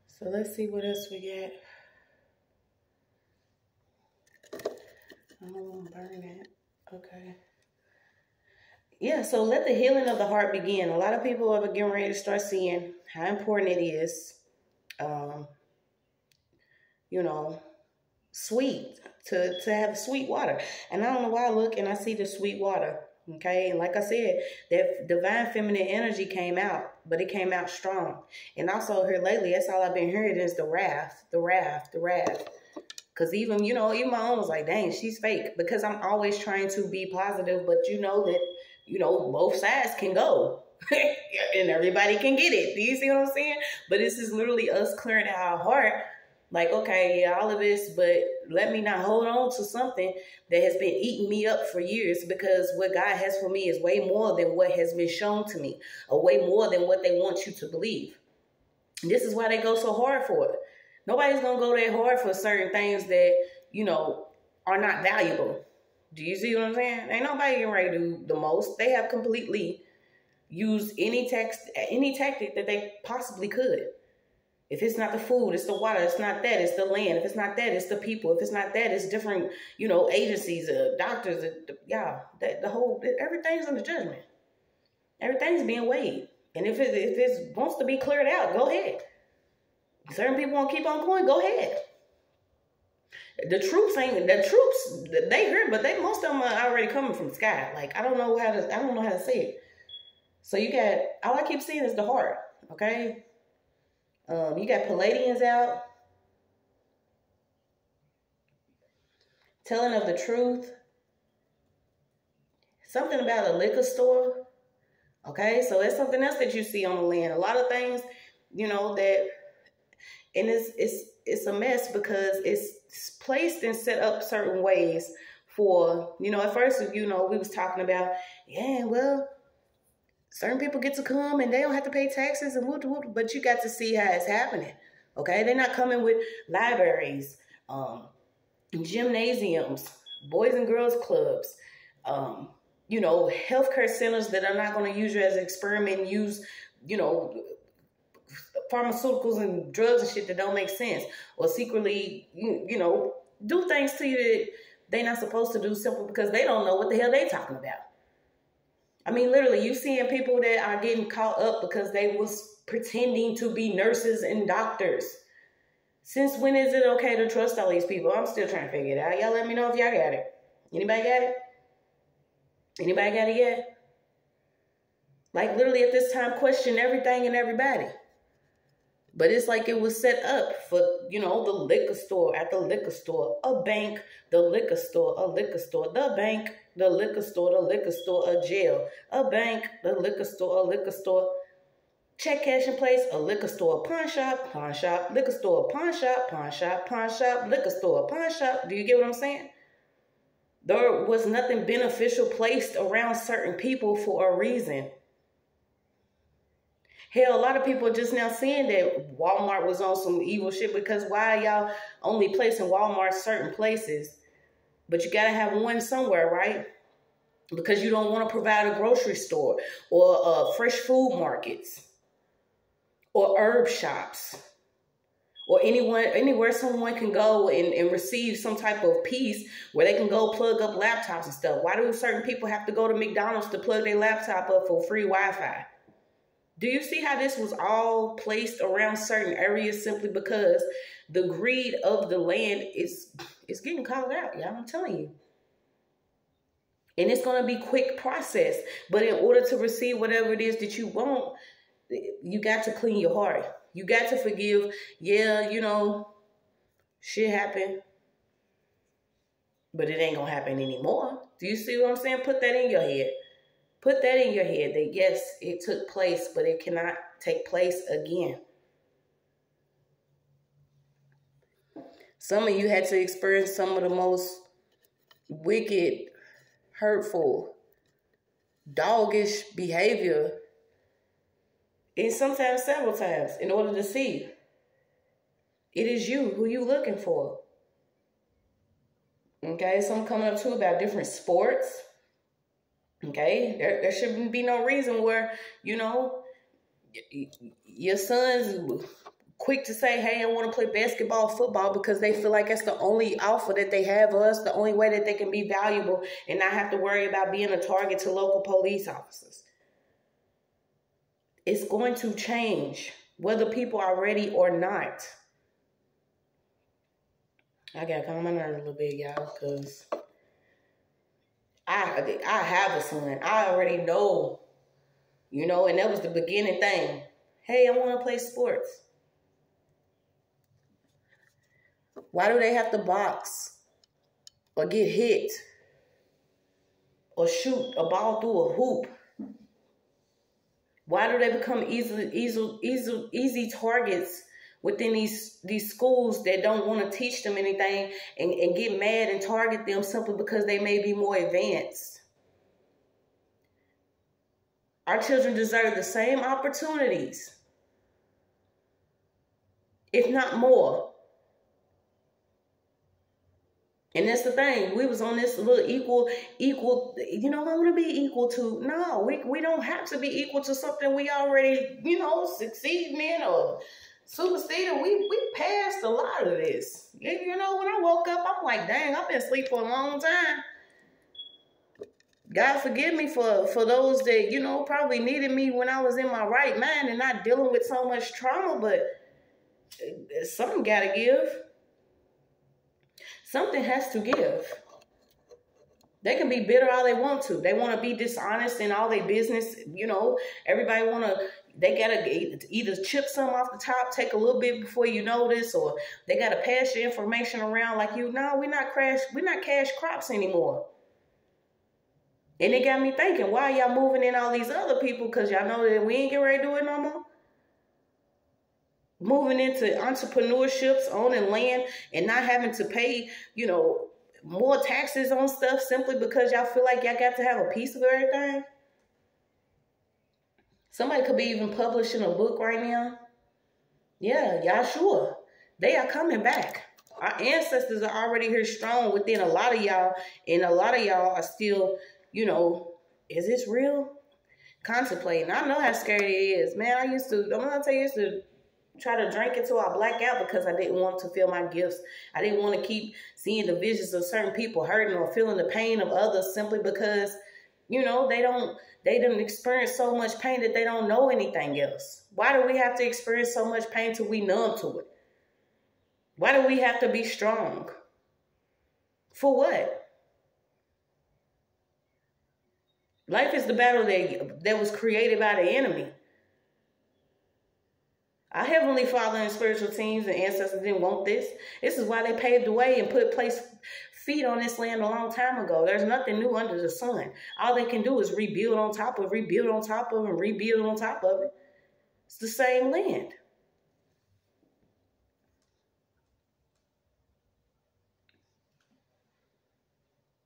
So let's see what else we got. I don't want to burn it. Okay. Yeah, so let the healing of the heart begin. A lot of people are getting ready to start seeing how important it is, um, you know, sweet. To, to have sweet water. And I don't know why I look and I see the sweet water. Okay. And like I said, that divine feminine energy came out, but it came out strong. And also here lately, that's all I've been hearing is the wrath, the wrath, the wrath. Because even, you know, even my own was like, dang, she's fake. Because I'm always trying to be positive, but you know that, you know, both sides can go. And everybody can get it. Do you see what I'm saying? But this is literally us clearing out our heart. Like, okay, yeah, all of this, but let me not hold on to something that has been eating me up for years, because what God has for me is way more than what has been shown to me, or way more than what they want you to believe. And this is why they go so hard for it. Nobody's going to go that hard for certain things that, you know, are not valuable. Do you see what I'm saying? Ain't nobody getting ready to do the most. They have completely used any text, any tactic that they possibly could. If it's not the food, it's the water. It's not that, it's the land. If it's not that, it's the people. If it's not that, it's different, you know, agencies, uh, doctors, uh, yeah, the, the whole, everything's under judgment. Everything's being weighed. And if it, if it wants to be cleared out, go ahead. Certain people want to keep on going, go ahead. The troops ain't, the troops, they heard, but they, most of them are already coming from the sky. Like, I don't know how to, I don't know how to say it. So you got, all I keep seeing is the heart, okay? Um, you got Palladians out, telling of the truth, something about a liquor store, okay, so that's something else that you see on the land, a lot of things, you know, that, and it's, it's, it's a mess because it's placed and set up certain ways for, you know, at first, you know, we was talking about, yeah, well, certain people get to come and they don't have to pay taxes and whoop, whoop, but you got to see how it's happening. Okay, they're not coming with libraries, um, gymnasiums, boys and girls clubs, um, you know, healthcare centers that are not going to use you as an experiment and use, you know, pharmaceuticals and drugs and shit that don't make sense, or secretly, you, you know, do things to you that they're not supposed to do simply because they don't know what the hell they're talking about. I mean, literally, you seeing people that are getting caught up because they was pretending to be nurses and doctors. Since when is it okay to trust all these people? I'm still trying to figure it out. Y'all let me know if y'all got it. Anybody got it? Anybody got it yet? Like, literally, at this time, question everything and everybody. But it's like it was set up for, you know, the liquor store at the liquor store, a bank, the liquor store, a liquor store, the bank, the liquor store, the liquor store, a jail, a bank, the liquor store, a liquor store, check cash in place, a liquor store, pawn shop, pawn shop, liquor store, pawn shop, pawn shop, pawn shop, liquor store, pawn shop. Do you get what I'm saying? There was nothing beneficial placed around certain people for a reason. Hell, a lot of people are just now seeing that Walmart was on some evil shit, because why are y'all only placing Walmart certain places? But you got to have one somewhere, right? Because you don't want to provide a grocery store or uh, fresh food markets or herb shops or anyone, anywhere someone can go and, and receive some type of peace where they can go plug up laptops and stuff. Why do certain people have to go to McDonald's to plug their laptop up for free Wi-Fi? Do you see how this was all placed around certain areas simply because the greed of the land is, is getting called out, y'all? I'm telling you. And it's going to be quick process. But in order to receive whatever it is that you want, you got to clean your heart. You got to forgive. Yeah, you know, shit happened. But it ain't going to happen anymore. Do you see what I'm saying? Put that in your head. Put that in your head that, yes, it took place, but it cannot take place again. Some of you had to experience some of the most wicked, hurtful, doggish behavior, and sometimes several times, in order to see. It is you who you looking for. Okay, so I'm coming up too about different sports. Okay, there, there shouldn't be no reason where, you know, your son's quick to say, hey, I want to play basketball, football, because they feel like that's the only offer that they have, or that's the only way that they can be valuable and not have to worry about being a target to local police officers. It's going to change whether people are ready or not. I got to calm my nerves a little bit, y'all, because I, I have a son. I already know, you know, and that was the beginning thing. Hey, I want to play sports. Why do they have to box or get hit or shoot a ball through a hoop? Why do they become easy, easy, easy, easy targets within these, these schools that don't want to teach them anything and, and get mad and target them simply because they may be more advanced? Our children deserve the same opportunities, if not more. And that's the thing. We was on this little equal, equal, you know, I want to be equal to. No, we, we don't have to be equal to something we already, you know, succeeding in or superseded. We, we passed a lot of this. You know, when I woke up, I'm like, dang, I've been asleep for a long time. God forgive me for, for those that, you know, probably needed me when I was in my right mind and not dealing with so much trauma, but something got to give. Something has to give. They can be bitter all they want to. They want to be dishonest in all their business. You know, everybody want to, they got to either chip some off the top, take a little bit before you notice, or they got to pass your information around like you, no, we're not crash, we're not cash crops anymore. And it got me thinking, why are y'all moving in all these other people? Because y'all know that we ain't getting ready to do it no more. Moving into entrepreneurships, owning land, and not having to pay, you know, more taxes on stuff simply because y'all feel like y'all got to have a piece of everything. Somebody could be even publishing a book right now Yeah, Yahshua. They are coming back. Our ancestors are already here strong within a lot of y'all. And a lot of y'all are still, you know, is this real? Contemplating. I know how scary it is. Man, I used to, I'm going to tell you, I used to try to drink until I black out because I didn't want to feel my gifts. I didn't want to keep seeing the visions of certain people hurting or feeling the pain of others simply because, you know, they don't, they didn't experience so much pain that they don't know anything else. Why do we have to experience so much pain till we numb to it? Why do we have to be strong? For what? Life is the battle that, that was created by the enemy. Our Heavenly Father and spiritual teams and ancestors didn't want this. This is why they paved the way and put place feet on this land a long time ago. There's nothing new under the sun. All they can do is rebuild on top of, rebuild on top of, and rebuild on top of it. It's the same land.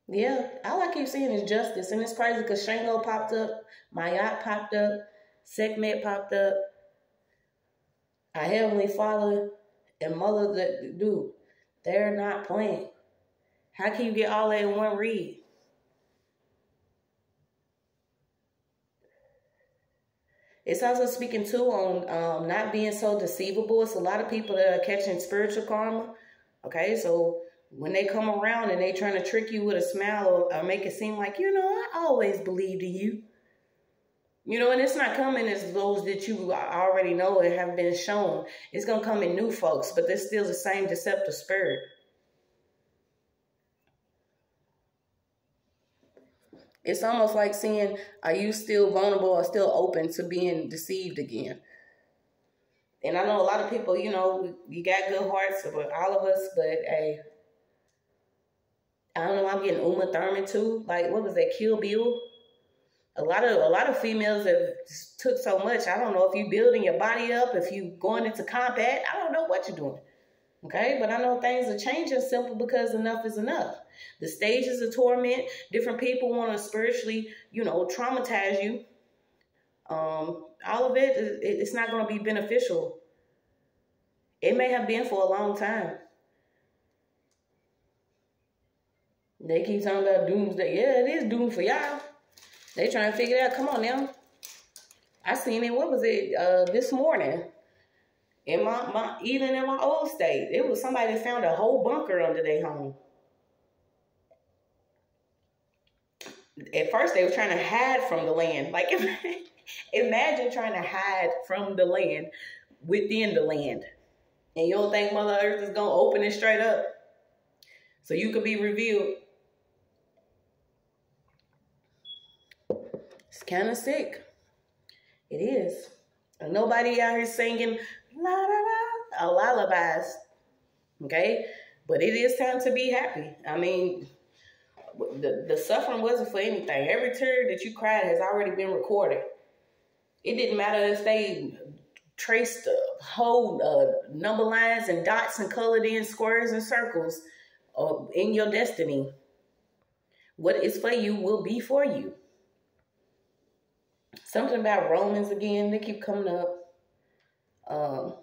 Yeah, all I keep seeing is justice. And it's crazy because Shango popped up, Mayat popped up, Sekhmet popped up. Our Heavenly Father and Mother, the dude, they're not playing. How can you get all that in one read? It's also speaking, too, on um, not being so deceivable. It's a lot of people that are catching spiritual karma. Okay, so when they come around and they trying to trick you with a smile or, or make it seem like, you know, I always believed in you. You know, and it's not coming as those that you already know and have been shown. It's going to come in new folks, but there's still the same deceptive spirit. It's almost like seeing, are you still vulnerable or still open to being deceived again? And I know a lot of people, you know, you got good hearts, but all of us, but hey, I don't know, I'm getting Uma Thurman too. Like, what was that, Kill Bill? A lot of a lot of females have took so much. I don't know if you're building your body up, if you're going into combat. I don't know what you're doing. Okay? But I know things are changing simply because enough is enough. The stages of torment. Different people want to spiritually, you know, traumatize you. Um, all of it, it it's not going to be beneficial. It may have been for a long time. They keep talking about doomsday. Yeah, it is doom for y'all. They trying to figure it out. Come on now. I seen it. What was it? Uh, this morning. In my, my even in my old state, it was somebody that found a whole bunker under their home. At first, they were trying to hide from the land. Like, imagine trying to hide from the land within the land, and you don't think Mother Earth is gonna open it straight up so you could be revealed. It's kind of sick. It is. And nobody out here singing la, la, la, lullabies. Okay? But it is time to be happy. I mean, the, the suffering wasn't for anything. Every tear that you cried has already been recorded. It didn't matter if they traced the whole uh, number lines and dots and colored in squares and circles uh, in your destiny. What is for you will be for you. Something about Romans again. They keep coming up. Um,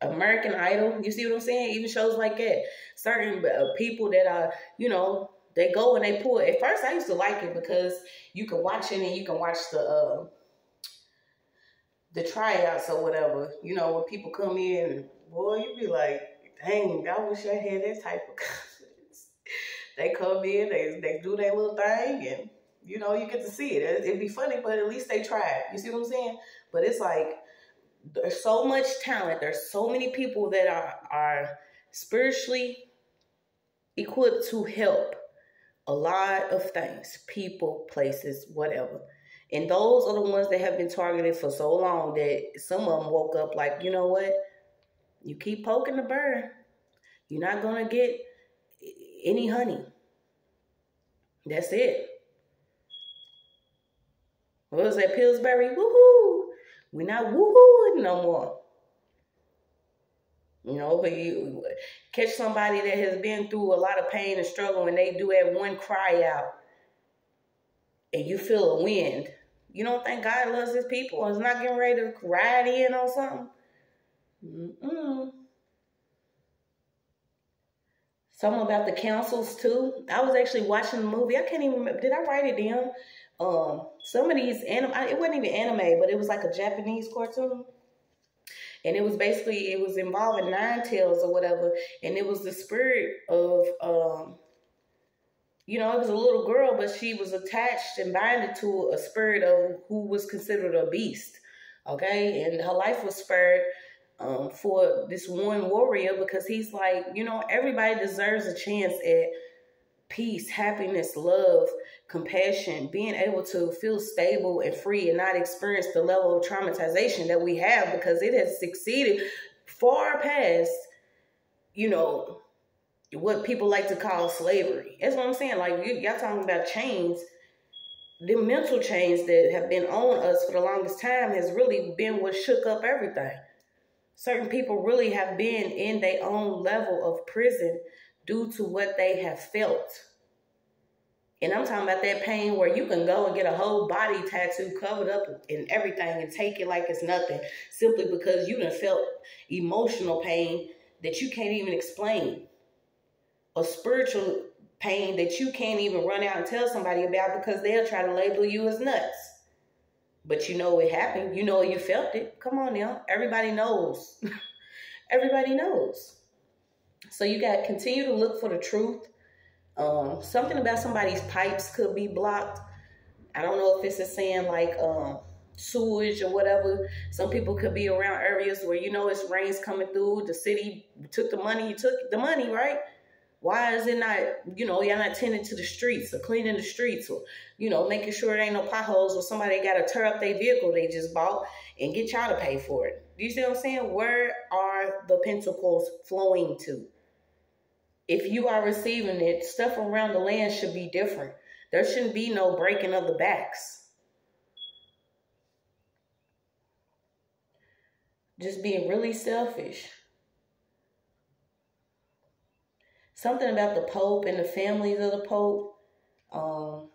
American Idol. You see what I'm saying? Even shows like that. Certain uh, people that are, you know, they go and they pull. At first, I used to like it because you can watch it and you can watch the uh, the tryouts or whatever. You know, when people come in, boy, you be like, dang, I wish I had that type of confidence. They come in, they, they do their little thing and you know, you get to see it. It'd be funny, but at least they tried. You see what I'm saying? But it's like, there's so much talent. There's so many people that are, are spiritually equipped to help a lot of things. People, places, whatever. And those are the ones that have been targeted for so long that some of them woke up like, you know what? You keep poking the bird. You're not going to get any honey. That's it. What was that, Pillsbury? Woohoo! We're not woohooing no more. You know, but you catch somebody that has been through a lot of pain and struggle and they do that one cry out and you feel a wind. You don't think God loves his people and is not getting ready to ride in on something? Mm-mm. Something about the councils too. I was actually watching the movie. I can't even remember. Did I write it down? Um, some of these anime. It wasn't even anime, but it was like a Japanese cartoon. And it was basically, it was involving nine tails or whatever. And it was the spirit of, um, you know, it was a little girl, but she was attached and binded to a spirit of who was considered a beast. Okay. And her life was spared um, for this one warrior, because he's like, you know, everybody deserves a chance at peace, happiness, love, compassion, being able to feel stable and free and not experience the level of traumatization that we have, because it has succeeded far past, you know, what people like to call slavery. That's what I'm saying. Like, y'all talking about chains, the mental chains that have been on us for the longest time has really been what shook up everything. Certain people really have been in their own level of prison due to what they have felt. And I'm talking about that pain where you can go and get a whole body tattoo covered up and everything and take it like it's nothing, simply because you done felt emotional pain that you can't even explain, or spiritual pain that you can't even run out and tell somebody about, because they'll try to label you as nuts. But you know it happened. You know you felt it. Come on now. Everybody knows. Everybody knows. So you got to continue to look for the truth. Um, something about somebody's pipes could be blocked. I don't know if it's a saying like um, sewage or whatever. Some people could be around areas where, you know, it's rains coming through. The city took the money. You took the money, right? Why is it not, you know, y'all not tending to the streets or cleaning the streets, or, you know, making sure there ain't no potholes, or somebody got to tear up their vehicle they just bought and get y'all to pay for it. Do you see what I'm saying? Where are the pentacles flowing to? If you are receiving it, stuff around the land should be different. There shouldn't be no breaking of the backs. Just being really selfish. Something about the Pope and the families of the Pope. Um,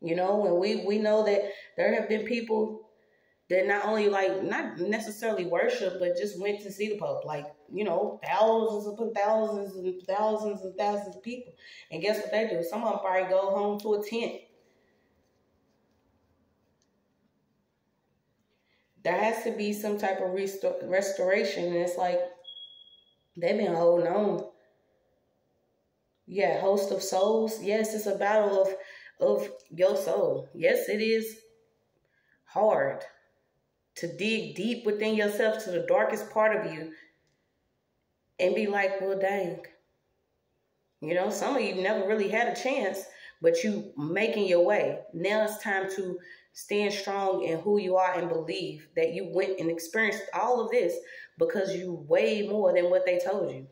you know, and we, we know that there have been people that not only, like, not necessarily worship, but just went to see the Pope. Like, you know, thousands upon thousands and thousands and thousands of people. And guess what they do? Some of them probably go home to a tent. There has to be some type of restor restoration. And it's like, they've been holding on. Yeah, host of souls. Yes, it's a battle of, of your soul. Yes, it is hard to dig deep within yourself to the darkest part of you and be like, well, dang. You know, some of you never really had a chance, but you making your way. Now it's time to stand strong in who you are and believe that you went and experienced all of this because you way more than what they told you.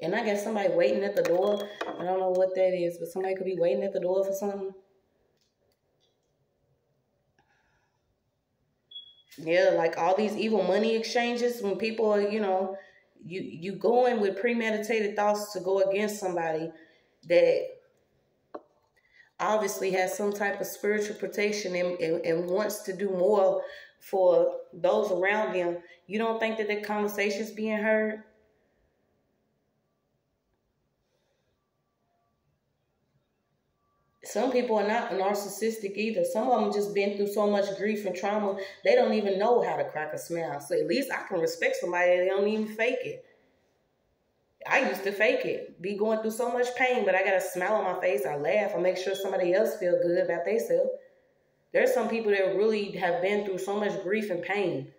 And I got somebody waiting at the door. I don't know what that is, but somebody could be waiting at the door for something. Yeah, like all these evil money exchanges, when people are, you know, you, you go in with premeditated thoughts to go against somebody that obviously has some type of spiritual protection and, and, and wants to do more for those around them. You don't think that the conversation's being heard? Some people are not narcissistic either. Some of them just been through so much grief and trauma, they don't even know how to crack a smile. So at least I can respect somebody that they don't even fake it. I used to fake it. Be going through so much pain, but I got a smile on my face. I laugh. I make sure somebody else feel good about themselves. There's some people that really have been through so much grief and pain.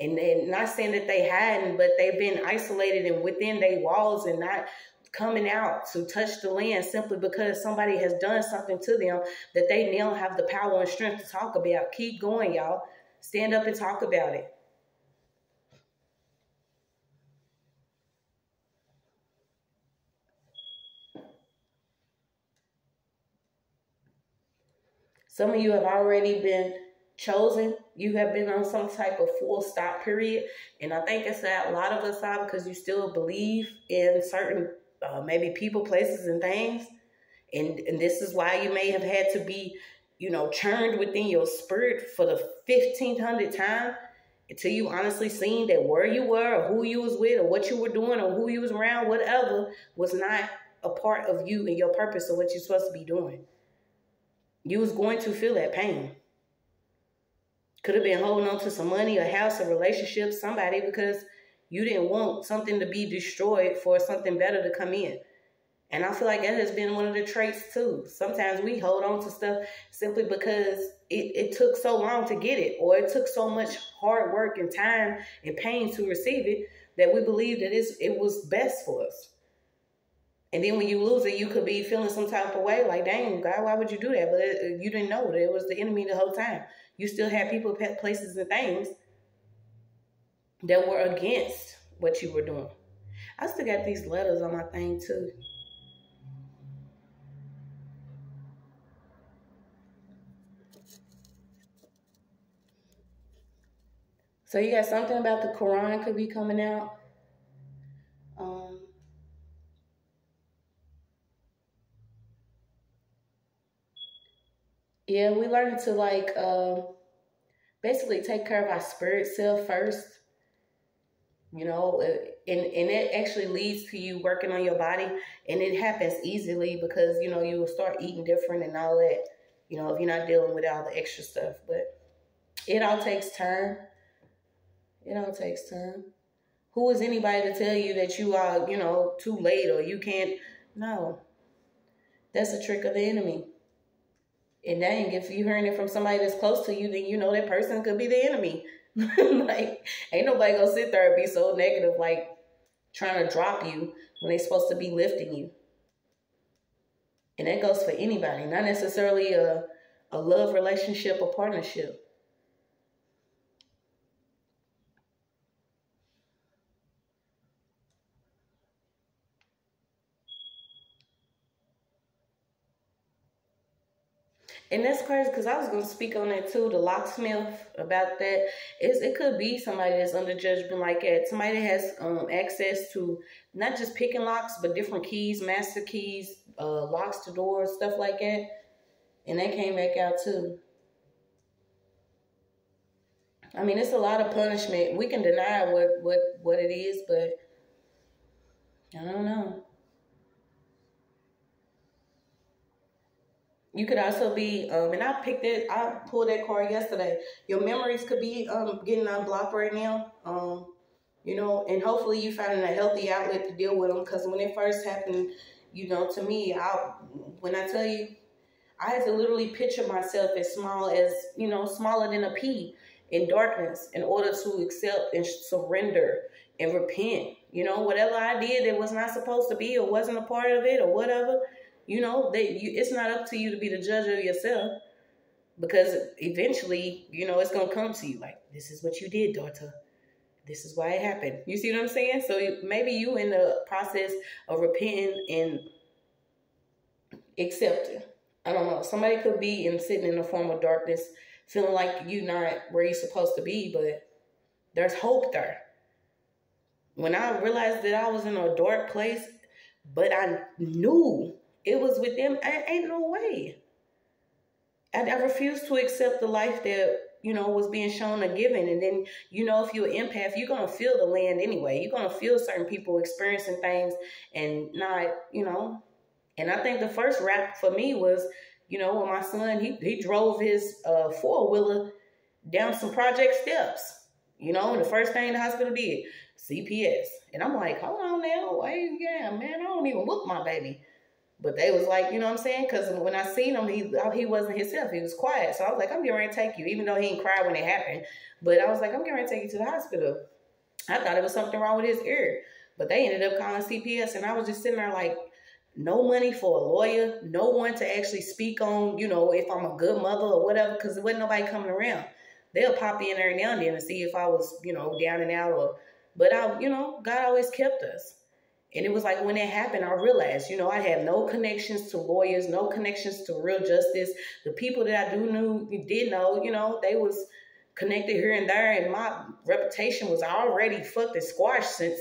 And, and not saying that they hadn't, but they've been isolated and within their walls and not coming out to touch the land, simply because somebody has done something to them that they now have the power and strength to talk about. Keep going, y'all. Stand up and talk about it. Some of you have already been chosen. You have been on some type of full stop period. And I think it's that a lot of us are, because you still believe in certain Uh, maybe people, places, and things. And, and this is why you may have had to be you know, churned within your spirit for the fifteen hundredth time until you honestly seen that where you were or who you was with or what you were doing or who you was around, whatever, was not a part of you and your purpose or what you're supposed to be doing. You was going to feel that pain. Could have been holding on to some money, a house, a relationship, somebody, because you didn't want something to be destroyed for something better to come in. And I feel like that has been one of the traits too. Sometimes we hold on to stuff simply because it, it took so long to get it, or it took so much hard work and time and pain to receive it that we believe that it's, it was best for us. And then when you lose it, you could be feeling some type of way like, dang, God, why would you do that? But it, you didn't know that it was the enemy the whole time. You still had people, places, and things that were against what you were doing. I still got these letters on my thing too. So you got something about the Quran could be coming out. Um, yeah, we learned to like uh, basically take care of our spirit self first. You know, and, and it actually leads to you working on your body. And it happens easily because, you know, you will start eating different and all that. You know, if you're not dealing with all the extra stuff. But it all takes time. It all takes time. Who is anybody to tell you that you are, you know, too late or you can't? No. That's a trick of the enemy. And dang, if you're hearing it from somebody that's close to you, then you know that person could be the enemy. Like, ain't nobody gonna sit there and be so negative, like, trying to drop you when they're supposed to be lifting you. And that goes for anybody, not necessarily a, a love relationship or partnership. And that's crazy because I was going to speak on that too, the locksmith, about that. It's, it could be somebody that's under judgment like that. Somebody that has um, access to not just picking locks, but different keys, master keys, uh, locks to doors, stuff like that. And that came back out too. I mean, it's a lot of punishment. We can deny what, what, what it is, but I don't know. You could also be, um, and I picked it, I pulled that card yesterday. Your memories could be um, getting unblocked right now, um, you know, and hopefully you're finding a healthy outlet to deal with them. Because when it first happened, you know, to me, I, when I tell you, I had to literally picture myself as small as, you know, smaller than a pea in darkness in order to accept and surrender and repent. You know, whatever I did that was not supposed to be or wasn't a part of it or whatever, you know, they, you, it's not up to you to be the judge of yourself, because eventually, you know, it's going to come to you like, this is what you did, daughter. This is why it happened. You see what I'm saying? So maybe you in the process of repenting and accepting. I don't know. Somebody could be in, sitting in a form of darkness, feeling like you're not where you're supposed to be, but there's hope there. When I realized that I was in a dark place, but I knew it was with them, I ain't no way. I, I refused to accept the life that, you know, was being shown or given. And then, you know, if you're an empath, you're going to feel the land anyway. You're going to feel certain people experiencing things and not, you know. And I think the first rap for me was, you know, when my son, he, he drove his uh, four-wheeler down some project steps. You know, and the first thing the hospital did, C P S. And I'm like, hold on now. Hey, yeah, man, I don't even whoop my baby. But they was like, you know what I'm saying? Because when I seen him, he, he wasn't himself. He was quiet. So I was like, I'm getting ready to take you, even though he didn't cry when it happened. But I was like, I'm getting ready to take you to the hospital. I thought it was something wrong with his ear. But they ended up calling C P S. And I was just sitting there like, no money for a lawyer. No one to actually speak on, you know, if I'm a good mother or whatever. Because there wasn't nobody coming around. They'll pop in every now and then to see if I was, you know, down and out. Or, but, I, you know, God always kept us. And it was like when that happened, I realized, you know, I have no connections to lawyers, no connections to real justice. The people that I do knew, did know, you know, they was connected here and there. And my reputation was already fucked and squashed since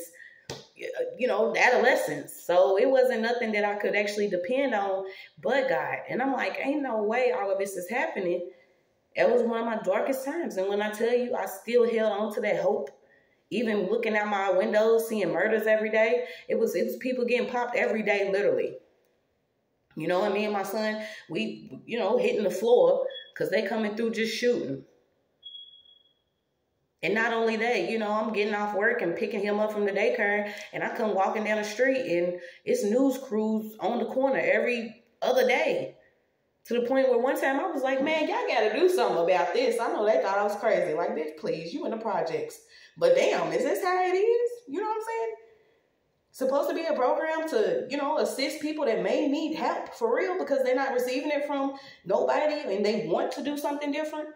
you know, adolescence. So it wasn't nothing that I could actually depend on but God. And I'm like, ain't no way all of this is happening. That was one of my darkest times. And when I tell you, I still held on to that hope. Even looking out my window, seeing murders every day. It was, it was people getting popped every day, literally. You know, and me and my son, we, you know, hitting the floor because they coming through just shooting. And not only that, you know, I'm getting off work and picking him up from the daycare, and I come walking down the street, and it's news crews on the corner every other day. To the point where one time I was like, man, y'all got to do something about this. I know they thought I was crazy. Like, bitch, please, you in the projects. But damn, is this how it is? You know what I'm saying? Supposed to be a program to, you know, assist people that may need help for real because they're not receiving it from nobody and they want to do something different.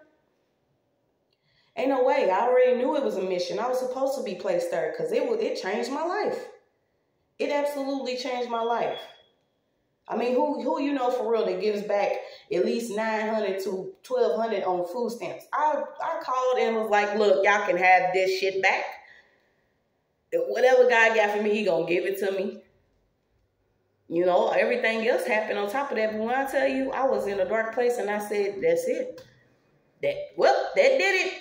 Ain't no way. I already knew it was a mission. I was supposed to be placed there because it was, it changed my life. It absolutely changed my life. I mean, who, who you know for real that gives back at least nine hundred to twelve hundred on food stamps? I, I called and was like, look, y'all can have this shit back. Whatever God got for me, he gonna give it to me. You know, everything else happened on top of that. But when I tell you, I was in a dark place and I said, that's it. That, well, that did it.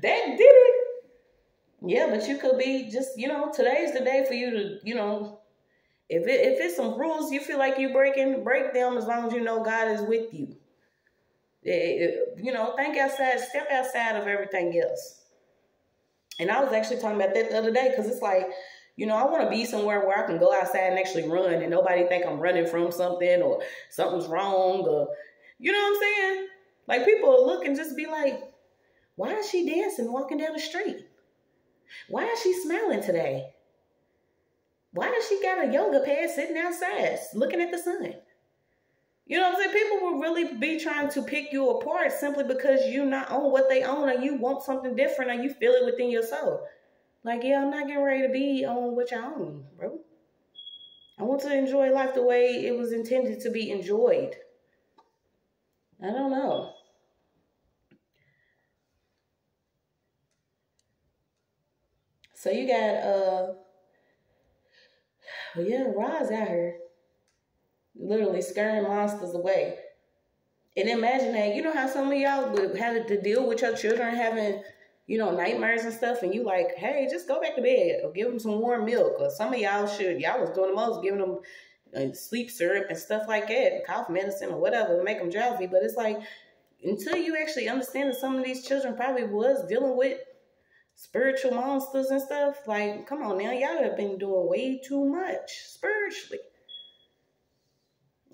That did it. Yeah, but you could be just, you know, today's the day for you to, you know, If, it, if it's some rules you feel like you're breaking, break them as long as you know God is with you. It, it, you know, think outside, step outside of everything else. And I was actually talking about that the other day because it's like, you know, I want to be somewhere where I can go outside and actually run and nobody think I'm running from something or something's wrong or, you know what I'm saying? Like people will look and just be like, why is she dancing walking down the street? Why is she smiling today? Why does she got a yoga pad sitting outside looking at the sun? You know what I'm saying? People will really be trying to pick you apart simply because you not own what they own and you want something different and you feel it within yourself. Like, yeah, I'm not getting ready to be on what y'all own, bro. I want to enjoy life the way it was intended to be enjoyed. I don't know. So you got... uh. But yeah, Rod's out here literally scaring monsters away. And imagine that, you know how some of y'all would have to deal with your children having, you know, nightmares and stuff, and you like, hey, just go back to bed or give them some warm milk. Or some of y'all should, y'all was doing the most, giving them uh, sleep syrup and stuff like that, cough medicine or whatever to make them drowsy. But it's like, until you actually understand that some of these children probably was dealing with spiritual monsters and stuff. Like, come on now. Y'all have been doing way too much spiritually.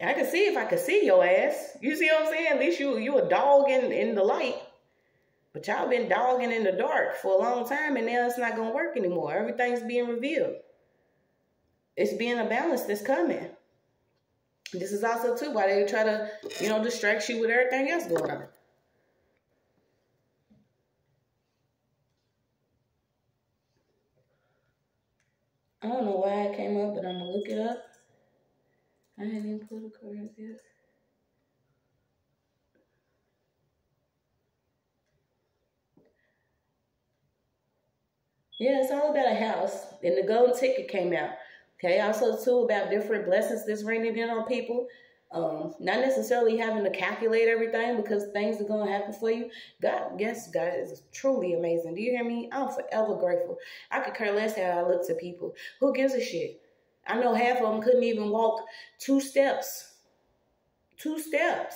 I could see if I could see your ass. You see what I'm saying? At least you you a dog in, in the light. But y'all been dogging in the dark for a long time, and now it's not going to work anymore. Everything's being revealed. It's being a balance that's coming. This is also, too, why they try to, you know, distract you with everything else going on. I don't know why it came up, but I'm going to look it up. I ain't even political right yet. Yeah, it's all about a house. And the golden ticket came out. Okay, also too about different blessings that's raining in on people. Um, not necessarily having to calculate everything because things are going to happen for you. God, yes, God is truly amazing. Do you hear me? I'm forever grateful. I could care less how I look to people. Who gives a shit? I know half of them couldn't even walk two steps. Two steps.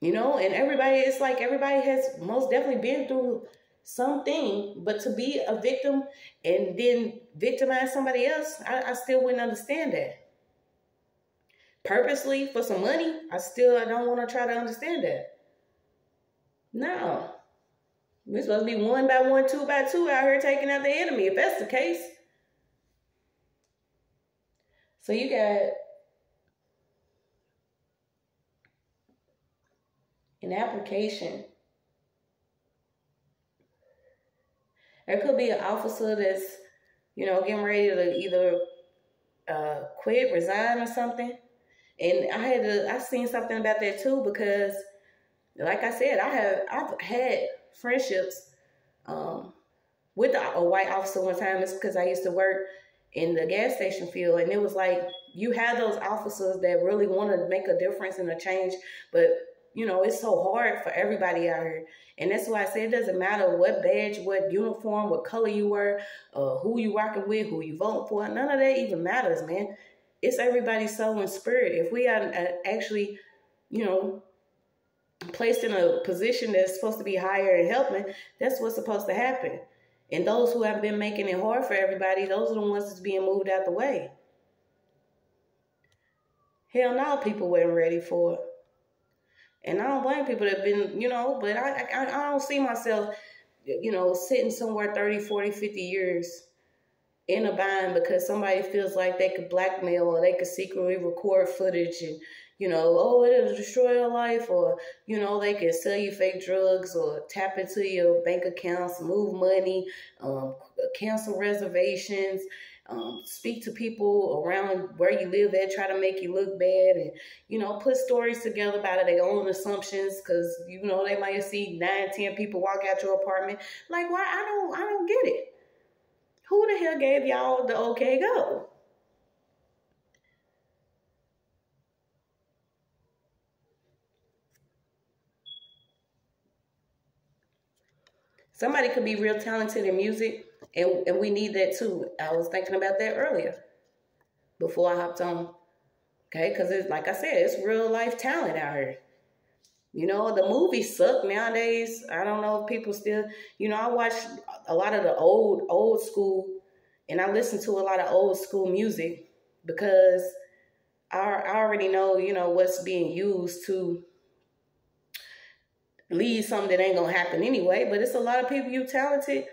You know, and everybody, it's like everybody has most definitely been through something, but to be a victim and then victimize somebody else, I, I still wouldn't understand that. Purposely for some money, I still I don't want to try to understand that. No. We're supposed to be one by one, two by two out here taking out the enemy, if that's the case. So you got an application. There could be an officer that's, you know, getting ready to either uh, quit, resign or something. And I had to, I seen something about that too, because like I said, I have, I've had friendships, um, with the white officer one time. It's because I used to work in the gas station field, and it was like you have those officers that really want to make a difference and a change, but you know, it's so hard for everybody out here. And that's why I say it doesn't matter what badge, what uniform, what color you wear, uh, who you rocking with, who you voting for. None of that even matters, man. It's everybody's soul and spirit. If we are actually, you know, placed in a position that's supposed to be higher and helping, that's what's supposed to happen. And those who have been making it hard for everybody, those are the ones that's being moved out the way. Hell no, people weren't ready for it. And I don't blame people that have been, you know, but I, I, I don't see myself, you know, sitting somewhere thirty, forty, fifty years in a bind because somebody feels like they could blackmail or they could secretly record footage and, you know, oh, it'll destroy your life, or, you know, they could sell you fake drugs or tap into your bank accounts, move money, um, cancel reservations, um, speak to people around where you live at, try to make you look bad, and, you know, put stories together about their own assumptions, because, you know, they might see nine, ten people walk out your apartment. Like, why? I don't, I don't get it. Who the hell gave y'all the okay go? Somebody could be real talented in music, and, and we need that too. I was thinking about that earlier before I hopped on, okay? Because it's like I said, it's real life talent out here. You know, the movies suck nowadays. I don't know if people still, you know, I watch a lot of the old, old school, and I listen to a lot of old school music because I, I already know, you know, what's being used to leave something that ain't gonna happen anyway. But it's a lot of people, you talented,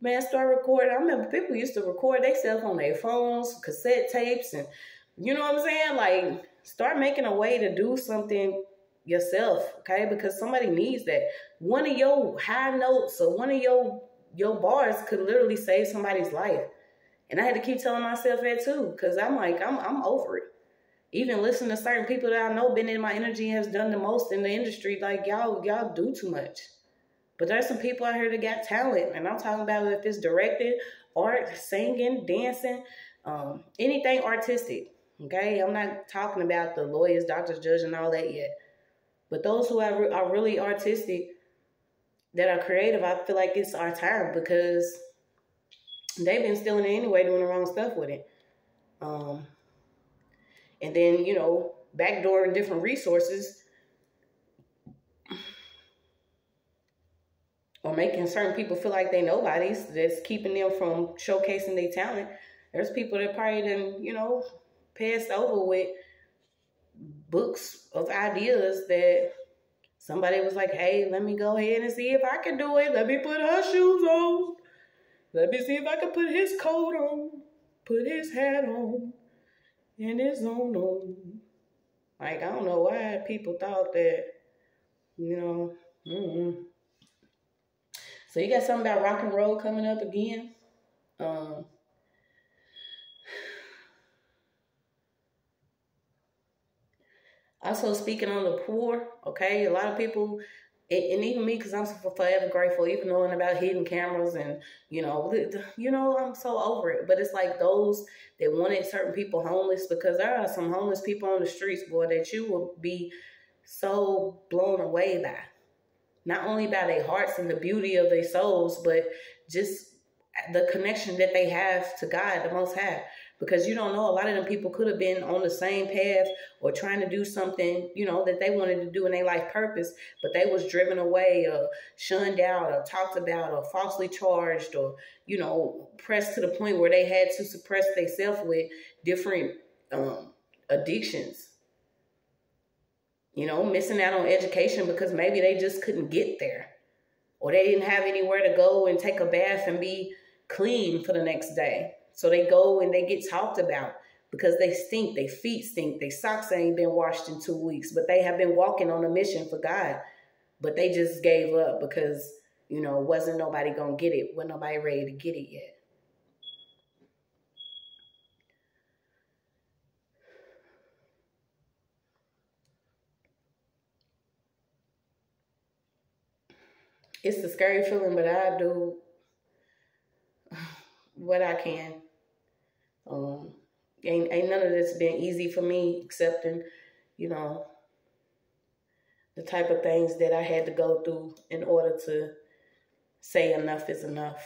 man, start recording. I remember people used to record themselves on their phones, cassette tapes, and you know what I'm saying? Like, start making a way to do something yourself, okay? Because somebody needs that. One of your high notes or one of your your bars could literally save somebody's life. And I had to keep telling myself that too, because I'm like, I'm I'm over it. Even listening to certain people that I know been in my energy has done the most in the industry. Like, y'all, y'all do too much. But there's some people out here that got talent. And I'm talking about if it's directed, art, singing, dancing, um, anything artistic. Okay? I'm not talking about the lawyers, doctors, judges, and all that yet. But those who are, are really artistic, that are creative, I feel like it's our time because they've been stealing it anyway, doing the wrong stuff with it. Um... And then, you know, backdooring different resources or making certain people feel like they nobodies, that's keeping them from showcasing their talent. There's people that probably done, you know, passed over with books of ideas that somebody was like, hey, let me go ahead and see if I can do it. Let me put her shoes on. Let me see if I can put his coat on, put his hat on. And it's on them. Like, I don't know why people thought that, you know. Mm-mm. So you got something about rock and roll coming up again. Um, also, speaking on the poor, okay, a lot of people, and even me, because I'm forever grateful, even knowing about hidden cameras and, you know, you know, I'm so over it. But it's like those that wanted certain people homeless, because there are some homeless people on the streets, boy, that you will be so blown away by. Not only by their hearts and the beauty of their souls, but just the connection that they have to God, the Most High. Because you don't know, a lot of them people could have been on the same path or trying to do something, you know, that they wanted to do in their life purpose, but they was driven away or shunned out or talked about or falsely charged or, you know, pressed to the point where they had to suppress themselves with different um, addictions. You know, missing out on education because maybe they just couldn't get there or they didn't have anywhere to go and take a bath and be clean for the next day. So they go and they get talked about because they stink, their feet stink, their socks ain't been washed in two weeks, but they have been walking on a mission for God. But they just gave up because, you know, wasn't nobody gonna get it, wasn't nobody ready to get it yet. It's a scary feeling, but I do what I can. Um, ain't, ain't none of this been easy for me, accepting, you know, the type of things that I had to go through in order to say enough is enough.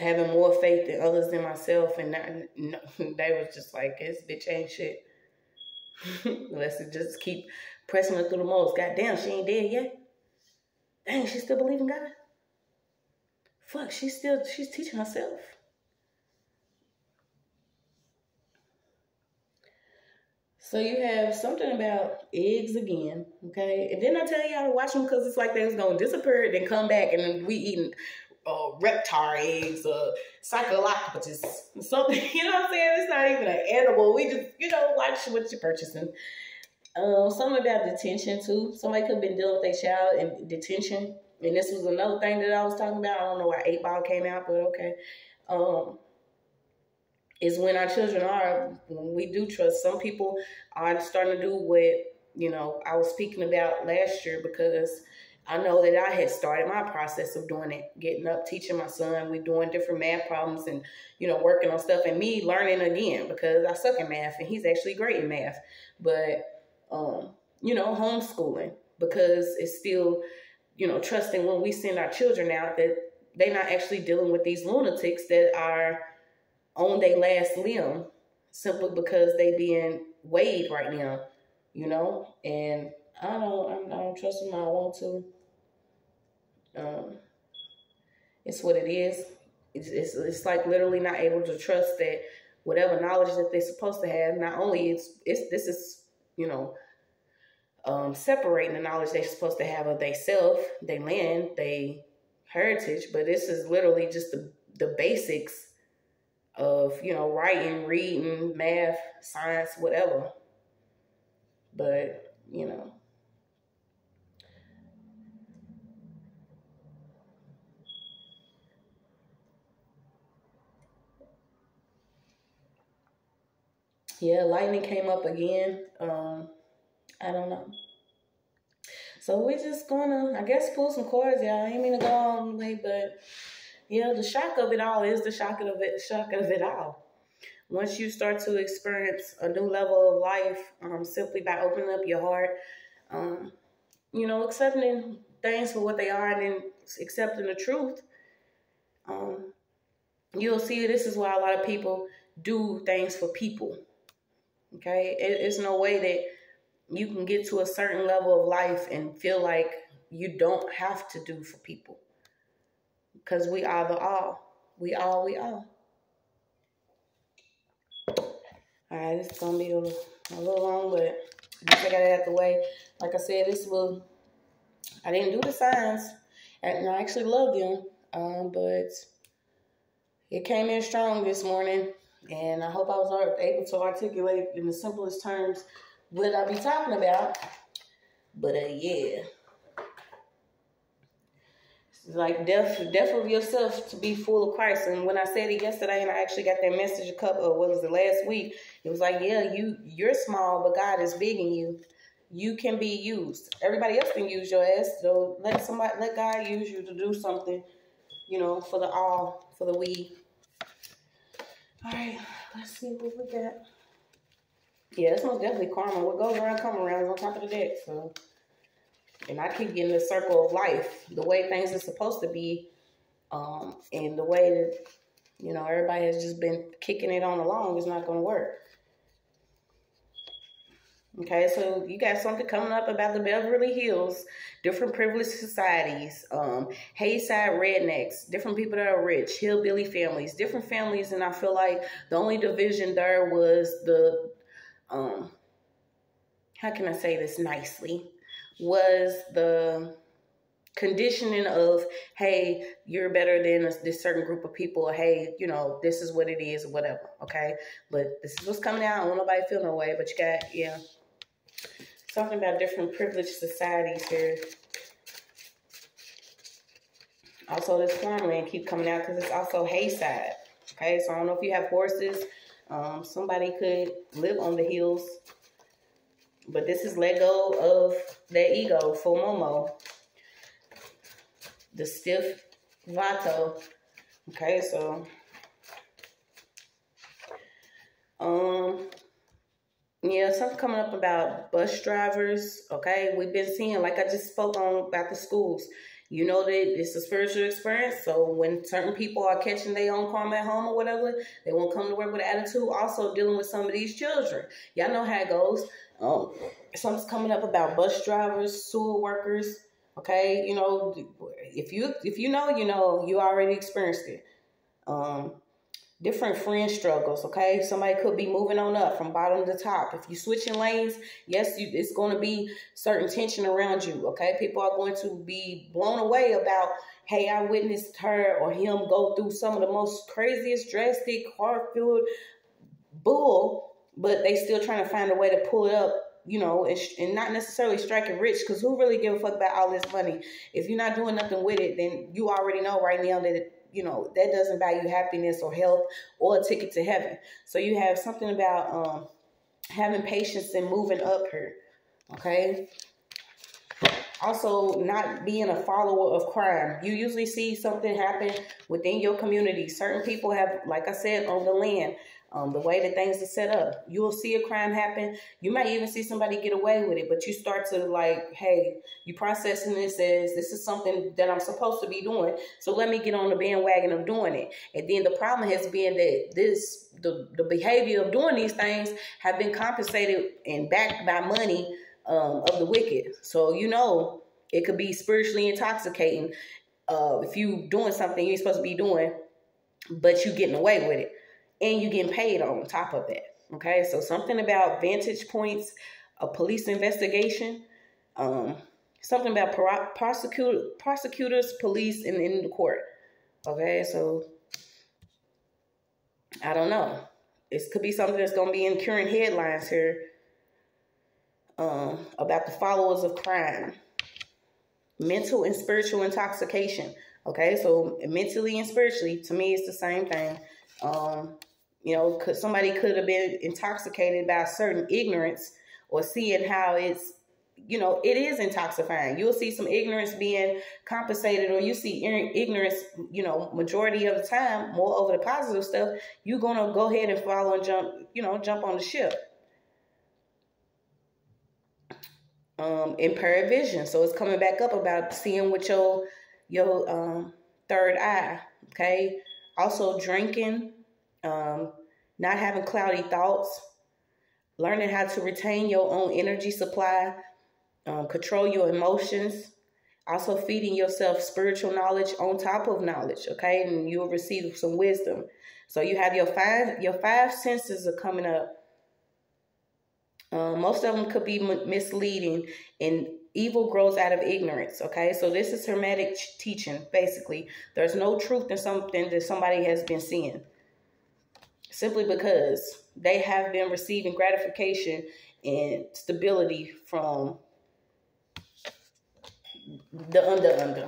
Having more faith in others than myself, and not, no, they was just like, this bitch ain't shit. Let's just keep pressing her through the most. Goddamn, she ain't dead yet. Dang, she still believe in God. Fuck, she's still, she's teaching herself. So you have something about eggs again, okay? And then I tell y'all to watch them because it's like they was going to disappear, then come back, and then we eating uh, reptile eggs or psycholophagus, something, you know what I'm saying? It's not even an animal. We just, you know, watch what you're purchasing. Um, something about detention, too. Somebody could have been dealing with a child in detention. And this was another thing that I was talking about. I don't know why eight ball came out, but okay. Um, is when our children are, when we do trust, some people are starting to do what, you know, I was speaking about last year, because I know that I had started my process of doing it, getting up, teaching my son. We're doing different math problems and, you know, working on stuff, and me learning again because I suck in math and he's actually great in math. But, um, you know, homeschooling, because it's still, you know, trusting when we send our children out that they're not actually dealing with these lunatics that are on their last limb simply because they being weighed right now, you know? And I don't, I don't trust them. I want to. Um, it's what it is. It's, it's, it's like literally not able to trust that whatever knowledge that they're supposed to have, not only it's, it's, this is, you know, um, separating the knowledge they're supposed to have of they self, they land, they heritage, but this is literally just the, the basics of, you know, writing, reading, math, science, whatever. But, you know. Yeah, lightning came up again. Um, I don't know. So we're just gonna, I guess, pull some cords, y'all. I ain't mean to go on late, but yeah, the shock of it all is the shock of it, shock of it all. Once you start to experience a new level of life, um, simply by opening up your heart, um, you know, accepting things for what they are and then accepting the truth, um, you'll see this is why a lot of people do things for people, okay? It, it's no way that you can get to a certain level of life and feel like you don't have to do for people. Because we are the all. We all, we all. All right, it's going to be a, a little long, but I got it out the way. Like I said, this was, I didn't do the signs, and I actually love them, um, but it came in strong this morning, and I hope I was able to articulate in the simplest terms what I be talking about, but uh, yeah. Like death, death of yourself to be full of Christ. And when I said it yesterday, and I actually got that message a couple of, what was it, last week? It was like, yeah, you, you're small, but God is big in you. You can be used. Everybody else can use your ass. So let somebody, let God use you to do something, you know, for the all, for the we. All right, let's see what we got. Yeah, this one's definitely karma. What goes around come around on top of the deck, so. And I keep getting the circle of life, the way things are supposed to be, um, and the way that, you know, everybody has just been kicking it on along is not going to work. Okay, so you got something coming up about the Beverly Hills, different privileged societies, um, Hayside rednecks, different people that are rich, hillbilly families, different families, and I feel like the only division there was the, um, how can I say this nicely? Was the conditioning of, hey, you're better than a, this certain group of people, or, hey, you know, this is what it is, or whatever, okay? But this is what's coming out. I don't want nobody to feel no way, but you got, yeah. Talking about different privileged societies here. Also, this farmland keep coming out because it's also hayside, okay? So I don't know if you have horses. Um, somebody could live on the hills. But this is Lego of their ego for Momo. the stiff Vato. Okay, so um yeah, something coming up about bus drivers. Okay, we've been seeing, like I just spoke on about the schools. You know that it's a spiritual experience, so when certain people are catching their own karma at home or whatever, they won't come to work with an attitude. Also dealing with some of these children. Y'all know how it goes. Um, something's coming up about bus drivers, sewer workers. Okay, you know, if you if you know, you know, you already experienced it. Um, different friend struggles. Okay, somebody could be moving on up from bottom to top. If you switching lanes, yes, you, it's going to be certain tension around you. Okay, people are going to be blown away about, hey, I witnessed her or him go through some of the most craziest, drastic, hard-filled bull, but they still trying to find a way to pull it up. You know, and, and not necessarily striking rich, because who really give a fuck about all this money? If you're not doing nothing with it, then you already know right now that, it, you know, that doesn't buy you happiness or health or a ticket to heaven. So you have something about um, having patience and moving up here, okay? Also, not being a follower of crime. You usually see something happen within your community. Certain people have, like I said, on the land, Um, the way that things are set up. You'll see a crime happen. You might even see somebody get away with it, but you start to like, hey, you processing this as this is something that I'm supposed to be doing, so let me get on the bandwagon of doing it. And then the problem has been that this, the, the behavior of doing these things have been compensated and backed by money um, of the wicked. So, you know, it could be spiritually intoxicating. Uh, if you doing something you ain't supposed to be doing, but you getting away with it. And you getting paid on top of that. Okay, so something about vantage points, a police investigation, um, something about prosecutor, prosecutors, police, and in the court. Okay, so I don't know. It could be something that's going to be in current headlines here um, about the followers of crime, mental and spiritual intoxication. Okay, so mentally and spiritually, to me, it's the same thing. Um, You know, cause somebody could have been intoxicated by a certain ignorance or seeing how it's, you know, it is intoxifying. You'll see some ignorance being compensated, or you see ignorance, you know, majority of the time, more over the positive stuff, you're going to go ahead and follow and jump, you know, jump on the ship. Um, impaired vision. So it's coming back up about seeing with your, your um, third eye. Okay. Also drinking. Um, not having cloudy thoughts, learning how to retain your own energy supply, um, control your emotions, also feeding yourself spiritual knowledge on top of knowledge, okay? And you'll receive some wisdom. So you have your five, your five senses are coming up. Um, most of them could be m misleading, and evil grows out of ignorance, okay? So this is hermetic teaching, basically. There's no truth in something that somebody has been seeing, simply because they have been receiving gratification and stability from the under under.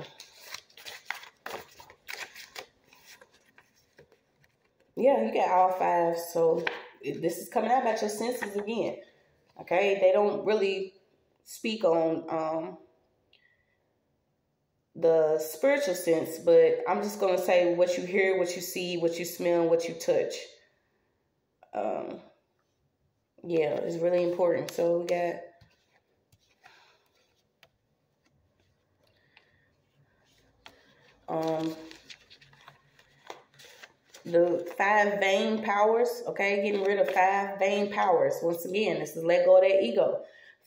Yeah, you got all five. So this is coming out about your senses again. Okay, they don't really speak on um, the spiritual sense, but I'm just going to say what you hear, what you see, what you smell, what you touch. Um, yeah, it's really important. So we got um, the five vain powers, okay? Getting rid of five vain powers. Once again, this is let go of that ego.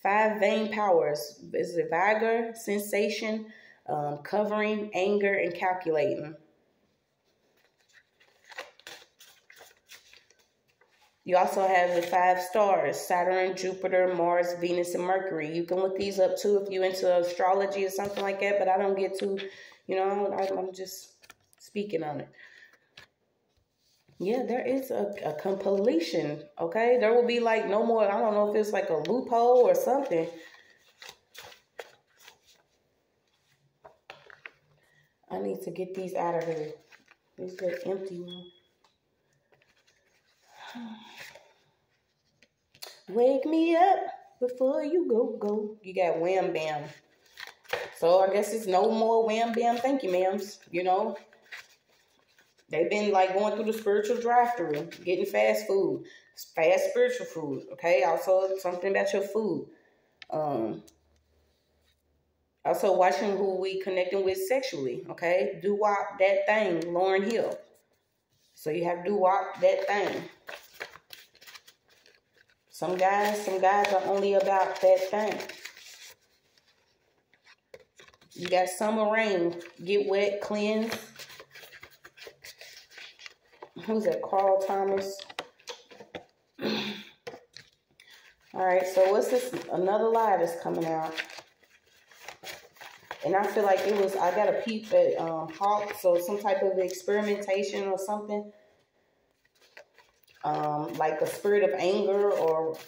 Five vain powers is the vigor, sensation, um, covering, anger, and calculating. You also have the five stars, Saturn, Jupiter, Mars, Venus, and Mercury. You can look these up, too, if you're into astrology or something like that, but I don't get to, you know, I, I'm just speaking on it. Yeah, there is a, a completion, okay? There will be, like, no more, I don't know if it's like a loophole or something. I need to get these out of here. These are empty ones. Wake me up before you go, go. You got Wham Bam. So I guess it's no more wham, bam, thank you, ma'ams. You know, they've been like going through the spiritual drive-through, getting fast food, fast spiritual food. Okay, also something about your food. Um, also watching who we connecting with sexually. Okay, do wop that thing, Lauren Hill. So you have to do wop that thing. Some guys, some guys are only about that thing. You got summer rain, get wet, cleanse. Who's that? Carl Thomas. All right, so what's this? Another lie that's coming out. And I feel like it was, I got a peep at um, Hawk, so some type of experimentation or something. Um, like a spirit of anger, or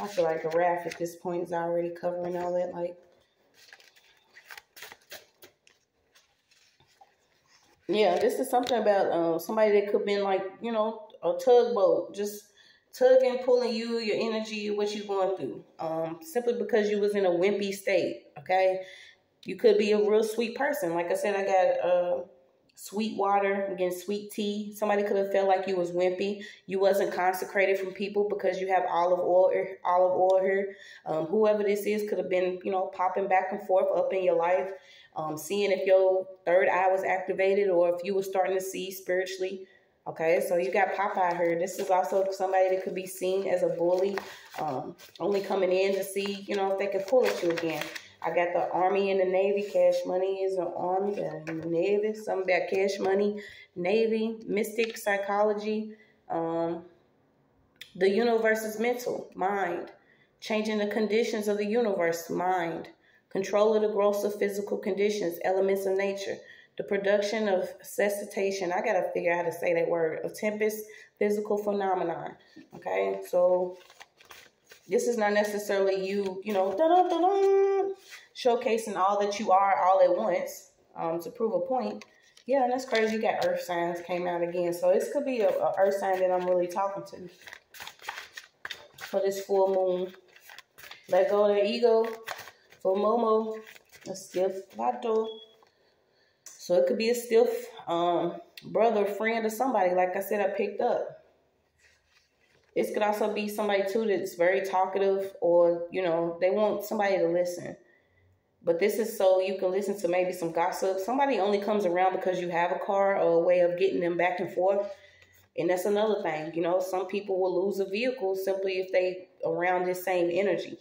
I feel like the wrath at this point is already covering all that. Like, yeah, this is something about um, somebody that could have been like, you know, a tugboat, just tugging, pulling you, your energy, what you going through, um, simply because you was in a wimpy state, okay? You could be a real sweet person. Like I said, I got uh, sweet water, I'm getting sweet tea. Somebody could have felt like you was wimpy. You wasn't consecrated from people because you have olive oil, olive oil here. Um, whoever this is could have been, you know, popping back and forth up in your life, um, seeing if your third eye was activated or if you were starting to see spiritually. Okay, so you got Popeye here. This is also somebody that could be seen as a bully, um, only coming in to see, you know, if they could pull at you again. I got the Army and the Navy. Cash Money is an Army and Navy. Something about Cash Money, Navy, mystic, psychology. Um, the universe is mental, mind. Changing the conditions of the universe, mind. Control of the growth of physical conditions, elements of nature. The production of cessation, I got to figure out how to say that word, of tempest, physical phenomenon, okay? So this is not necessarily you, you know, da-da-da-da, showcasing all that you are all at once um, to prove a point. Yeah, and that's crazy. You got earth signs came out again. So this could be a, a earth sign that I'm really talking to for this full moon. Let go of the ego for Momo, a stiff Vato. So it could be a stiff um, brother, friend, or somebody. Like I said, I picked up. This could also be somebody, too, that's very talkative or, you know, they want somebody to listen. But this is so you can listen to maybe some gossip. Somebody only comes around because you have a car or a way of getting them back and forth. And that's another thing. You know, some people will lose a vehicle simply if they around this same energy.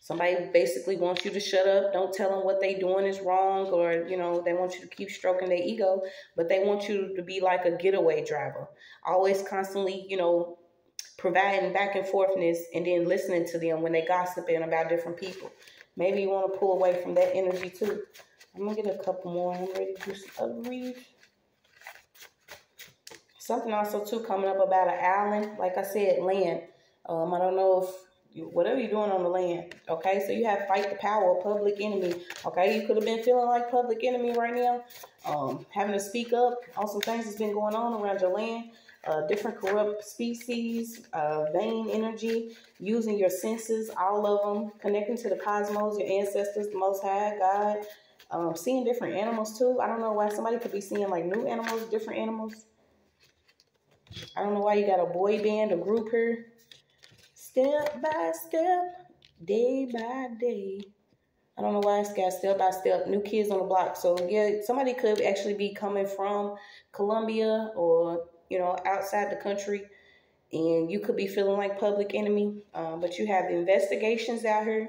Somebody basically wants you to shut up. Don't tell them what they doing is wrong, or, you know, they want you to keep stroking their ego, but they want you to be like a getaway driver. Always constantly, you know, providing back and forthness and then listening to them when they gossiping about different people. Maybe you want to pull away from that energy too. I'm going to get a couple more. I'm ready to do some other reads. Something also too coming up about an island. Like I said, land. Um, I don't know if whatever you're doing on the land, okay? So you have fight the power, public enemy, okay? You could have been feeling like public enemy right now, um, having to speak up on some things that's been going on around your land, uh, different corrupt species, uh, vain energy, using your senses, all of them, connecting to the cosmos, your ancestors, the Most High, God, um, seeing different animals too. I don't know why somebody could be seeing like new animals, different animals. I don't know why you got a boy band, a group here. Step by step, day by day. I don't know why it's got step by step. New Kids on the Block. So, yeah, somebody could actually be coming from Colombia or, you know, outside the country. And you could be feeling like public enemy. Um, but you have investigations out here.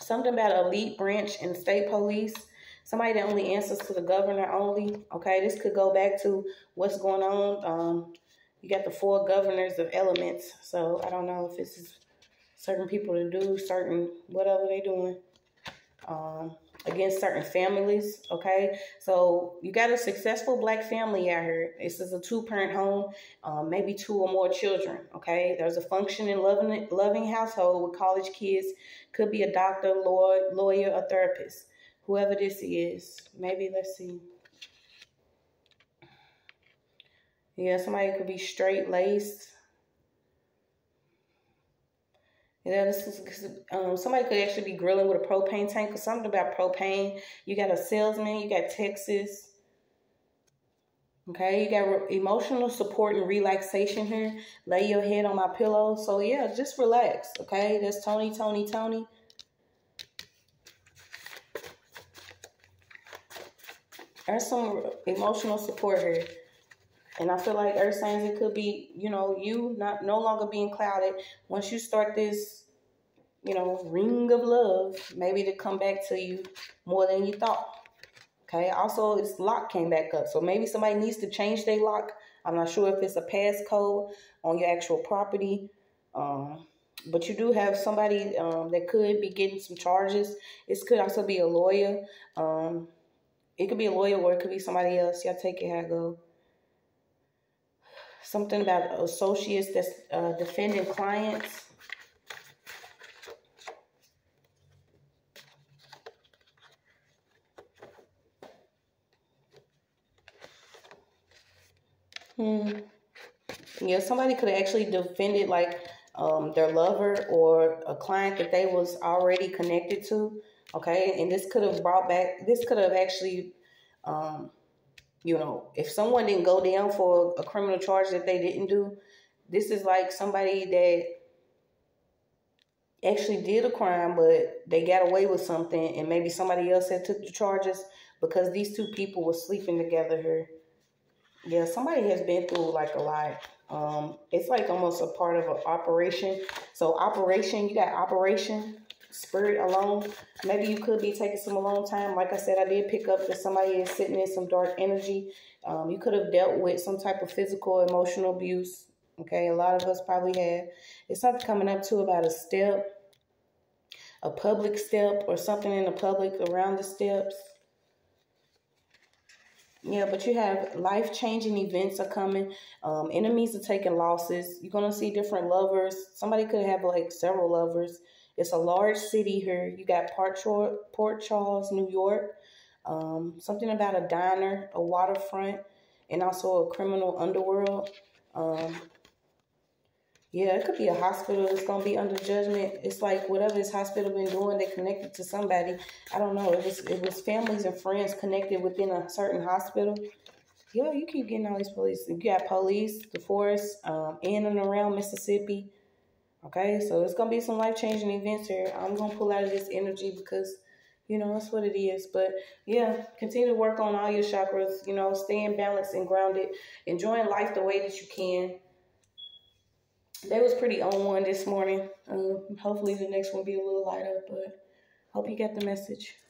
Something about elite branch and state police. Somebody that only answers to the governor only. Okay, this could go back to what's going on. Um... You got the four governors of elements. So I don't know if this is certain people to do certain whatever they doing um, against certain families. Okay, so you got a successful black family out here. This is a two-parent home, um, maybe two or more children. Okay, there's a functioning, loving, loving household with college kids. Could be a doctor, lawyer, lawyer, or therapist. Whoever this is, maybe let's see. Yeah, somebody could be straight-laced. You know, this is, um, somebody could actually be grilling with a propane tank or something about propane. You got a salesman, you got Texas. Okay, you got emotional support and relaxation here. Lay your head on my pillow. So, yeah, just relax. Okay, that's Tony, Tony, Tony. There's some emotional support here. And I feel like earth signs, it could be, you know, you not no longer being clouded. Once you start this, you know, ring of love, maybe to come back to you more than you thought. Okay. Also, this lock came back up. So maybe somebody needs to change their lock. I'm not sure if it's a passcode on your actual property. Um, but you do have somebody um, that could be getting some charges. It could also be a lawyer. Um, it could be a lawyer or it could be somebody else. Y'all take it how it goes. Something about associates that's uh, defending clients. Hmm. Yeah, somebody could have actually defended like um, their lover or a client that they was already connected to. Okay, and this could have brought back. This could have actually. Um, You know, if someone didn't go down for a criminal charge that they didn't do, this is like somebody that actually did a crime, but they got away with something, and maybe somebody else had took the charges because these two people were sleeping together here. Yeah, somebody has been through like a lot. Um, it's like almost a part of an operation. So operation, you got operation. Spirit alone. Maybe you could be taking some alone time. Like I said, I did pick up that somebody is sitting in some dark energy. Um, you could have dealt with some type of physical, emotional abuse. Okay, a lot of us probably have. It's something coming up to about a step, a public step, or something in the public around the steps. Yeah, but you have life-changing events are coming. Um, enemies are taking losses. You're going to see different lovers. Somebody could have like several lovers. It's a large city here. You got Port Charles, Port Charles, New York. Um, something about a diner, a waterfront, and also a criminal underworld. Um, yeah, it could be a hospital. It's going to be under judgment. It's like whatever this hospital been doing, they connected to somebody. I don't know. It was, it was families and friends connected within a certain hospital. Yeah, you keep getting all these police. You got police, the forest, um, in and around Mississippi. Okay, so it's going to be some life-changing events here. I'm going to pull out of this energy because, you know, that's what it is. But, yeah, continue to work on all your chakras, you know, staying balanced and grounded, enjoying life the way that you can. That was pretty on one this morning. Um, hopefully the next one will be a little lighter, but hope you got the message.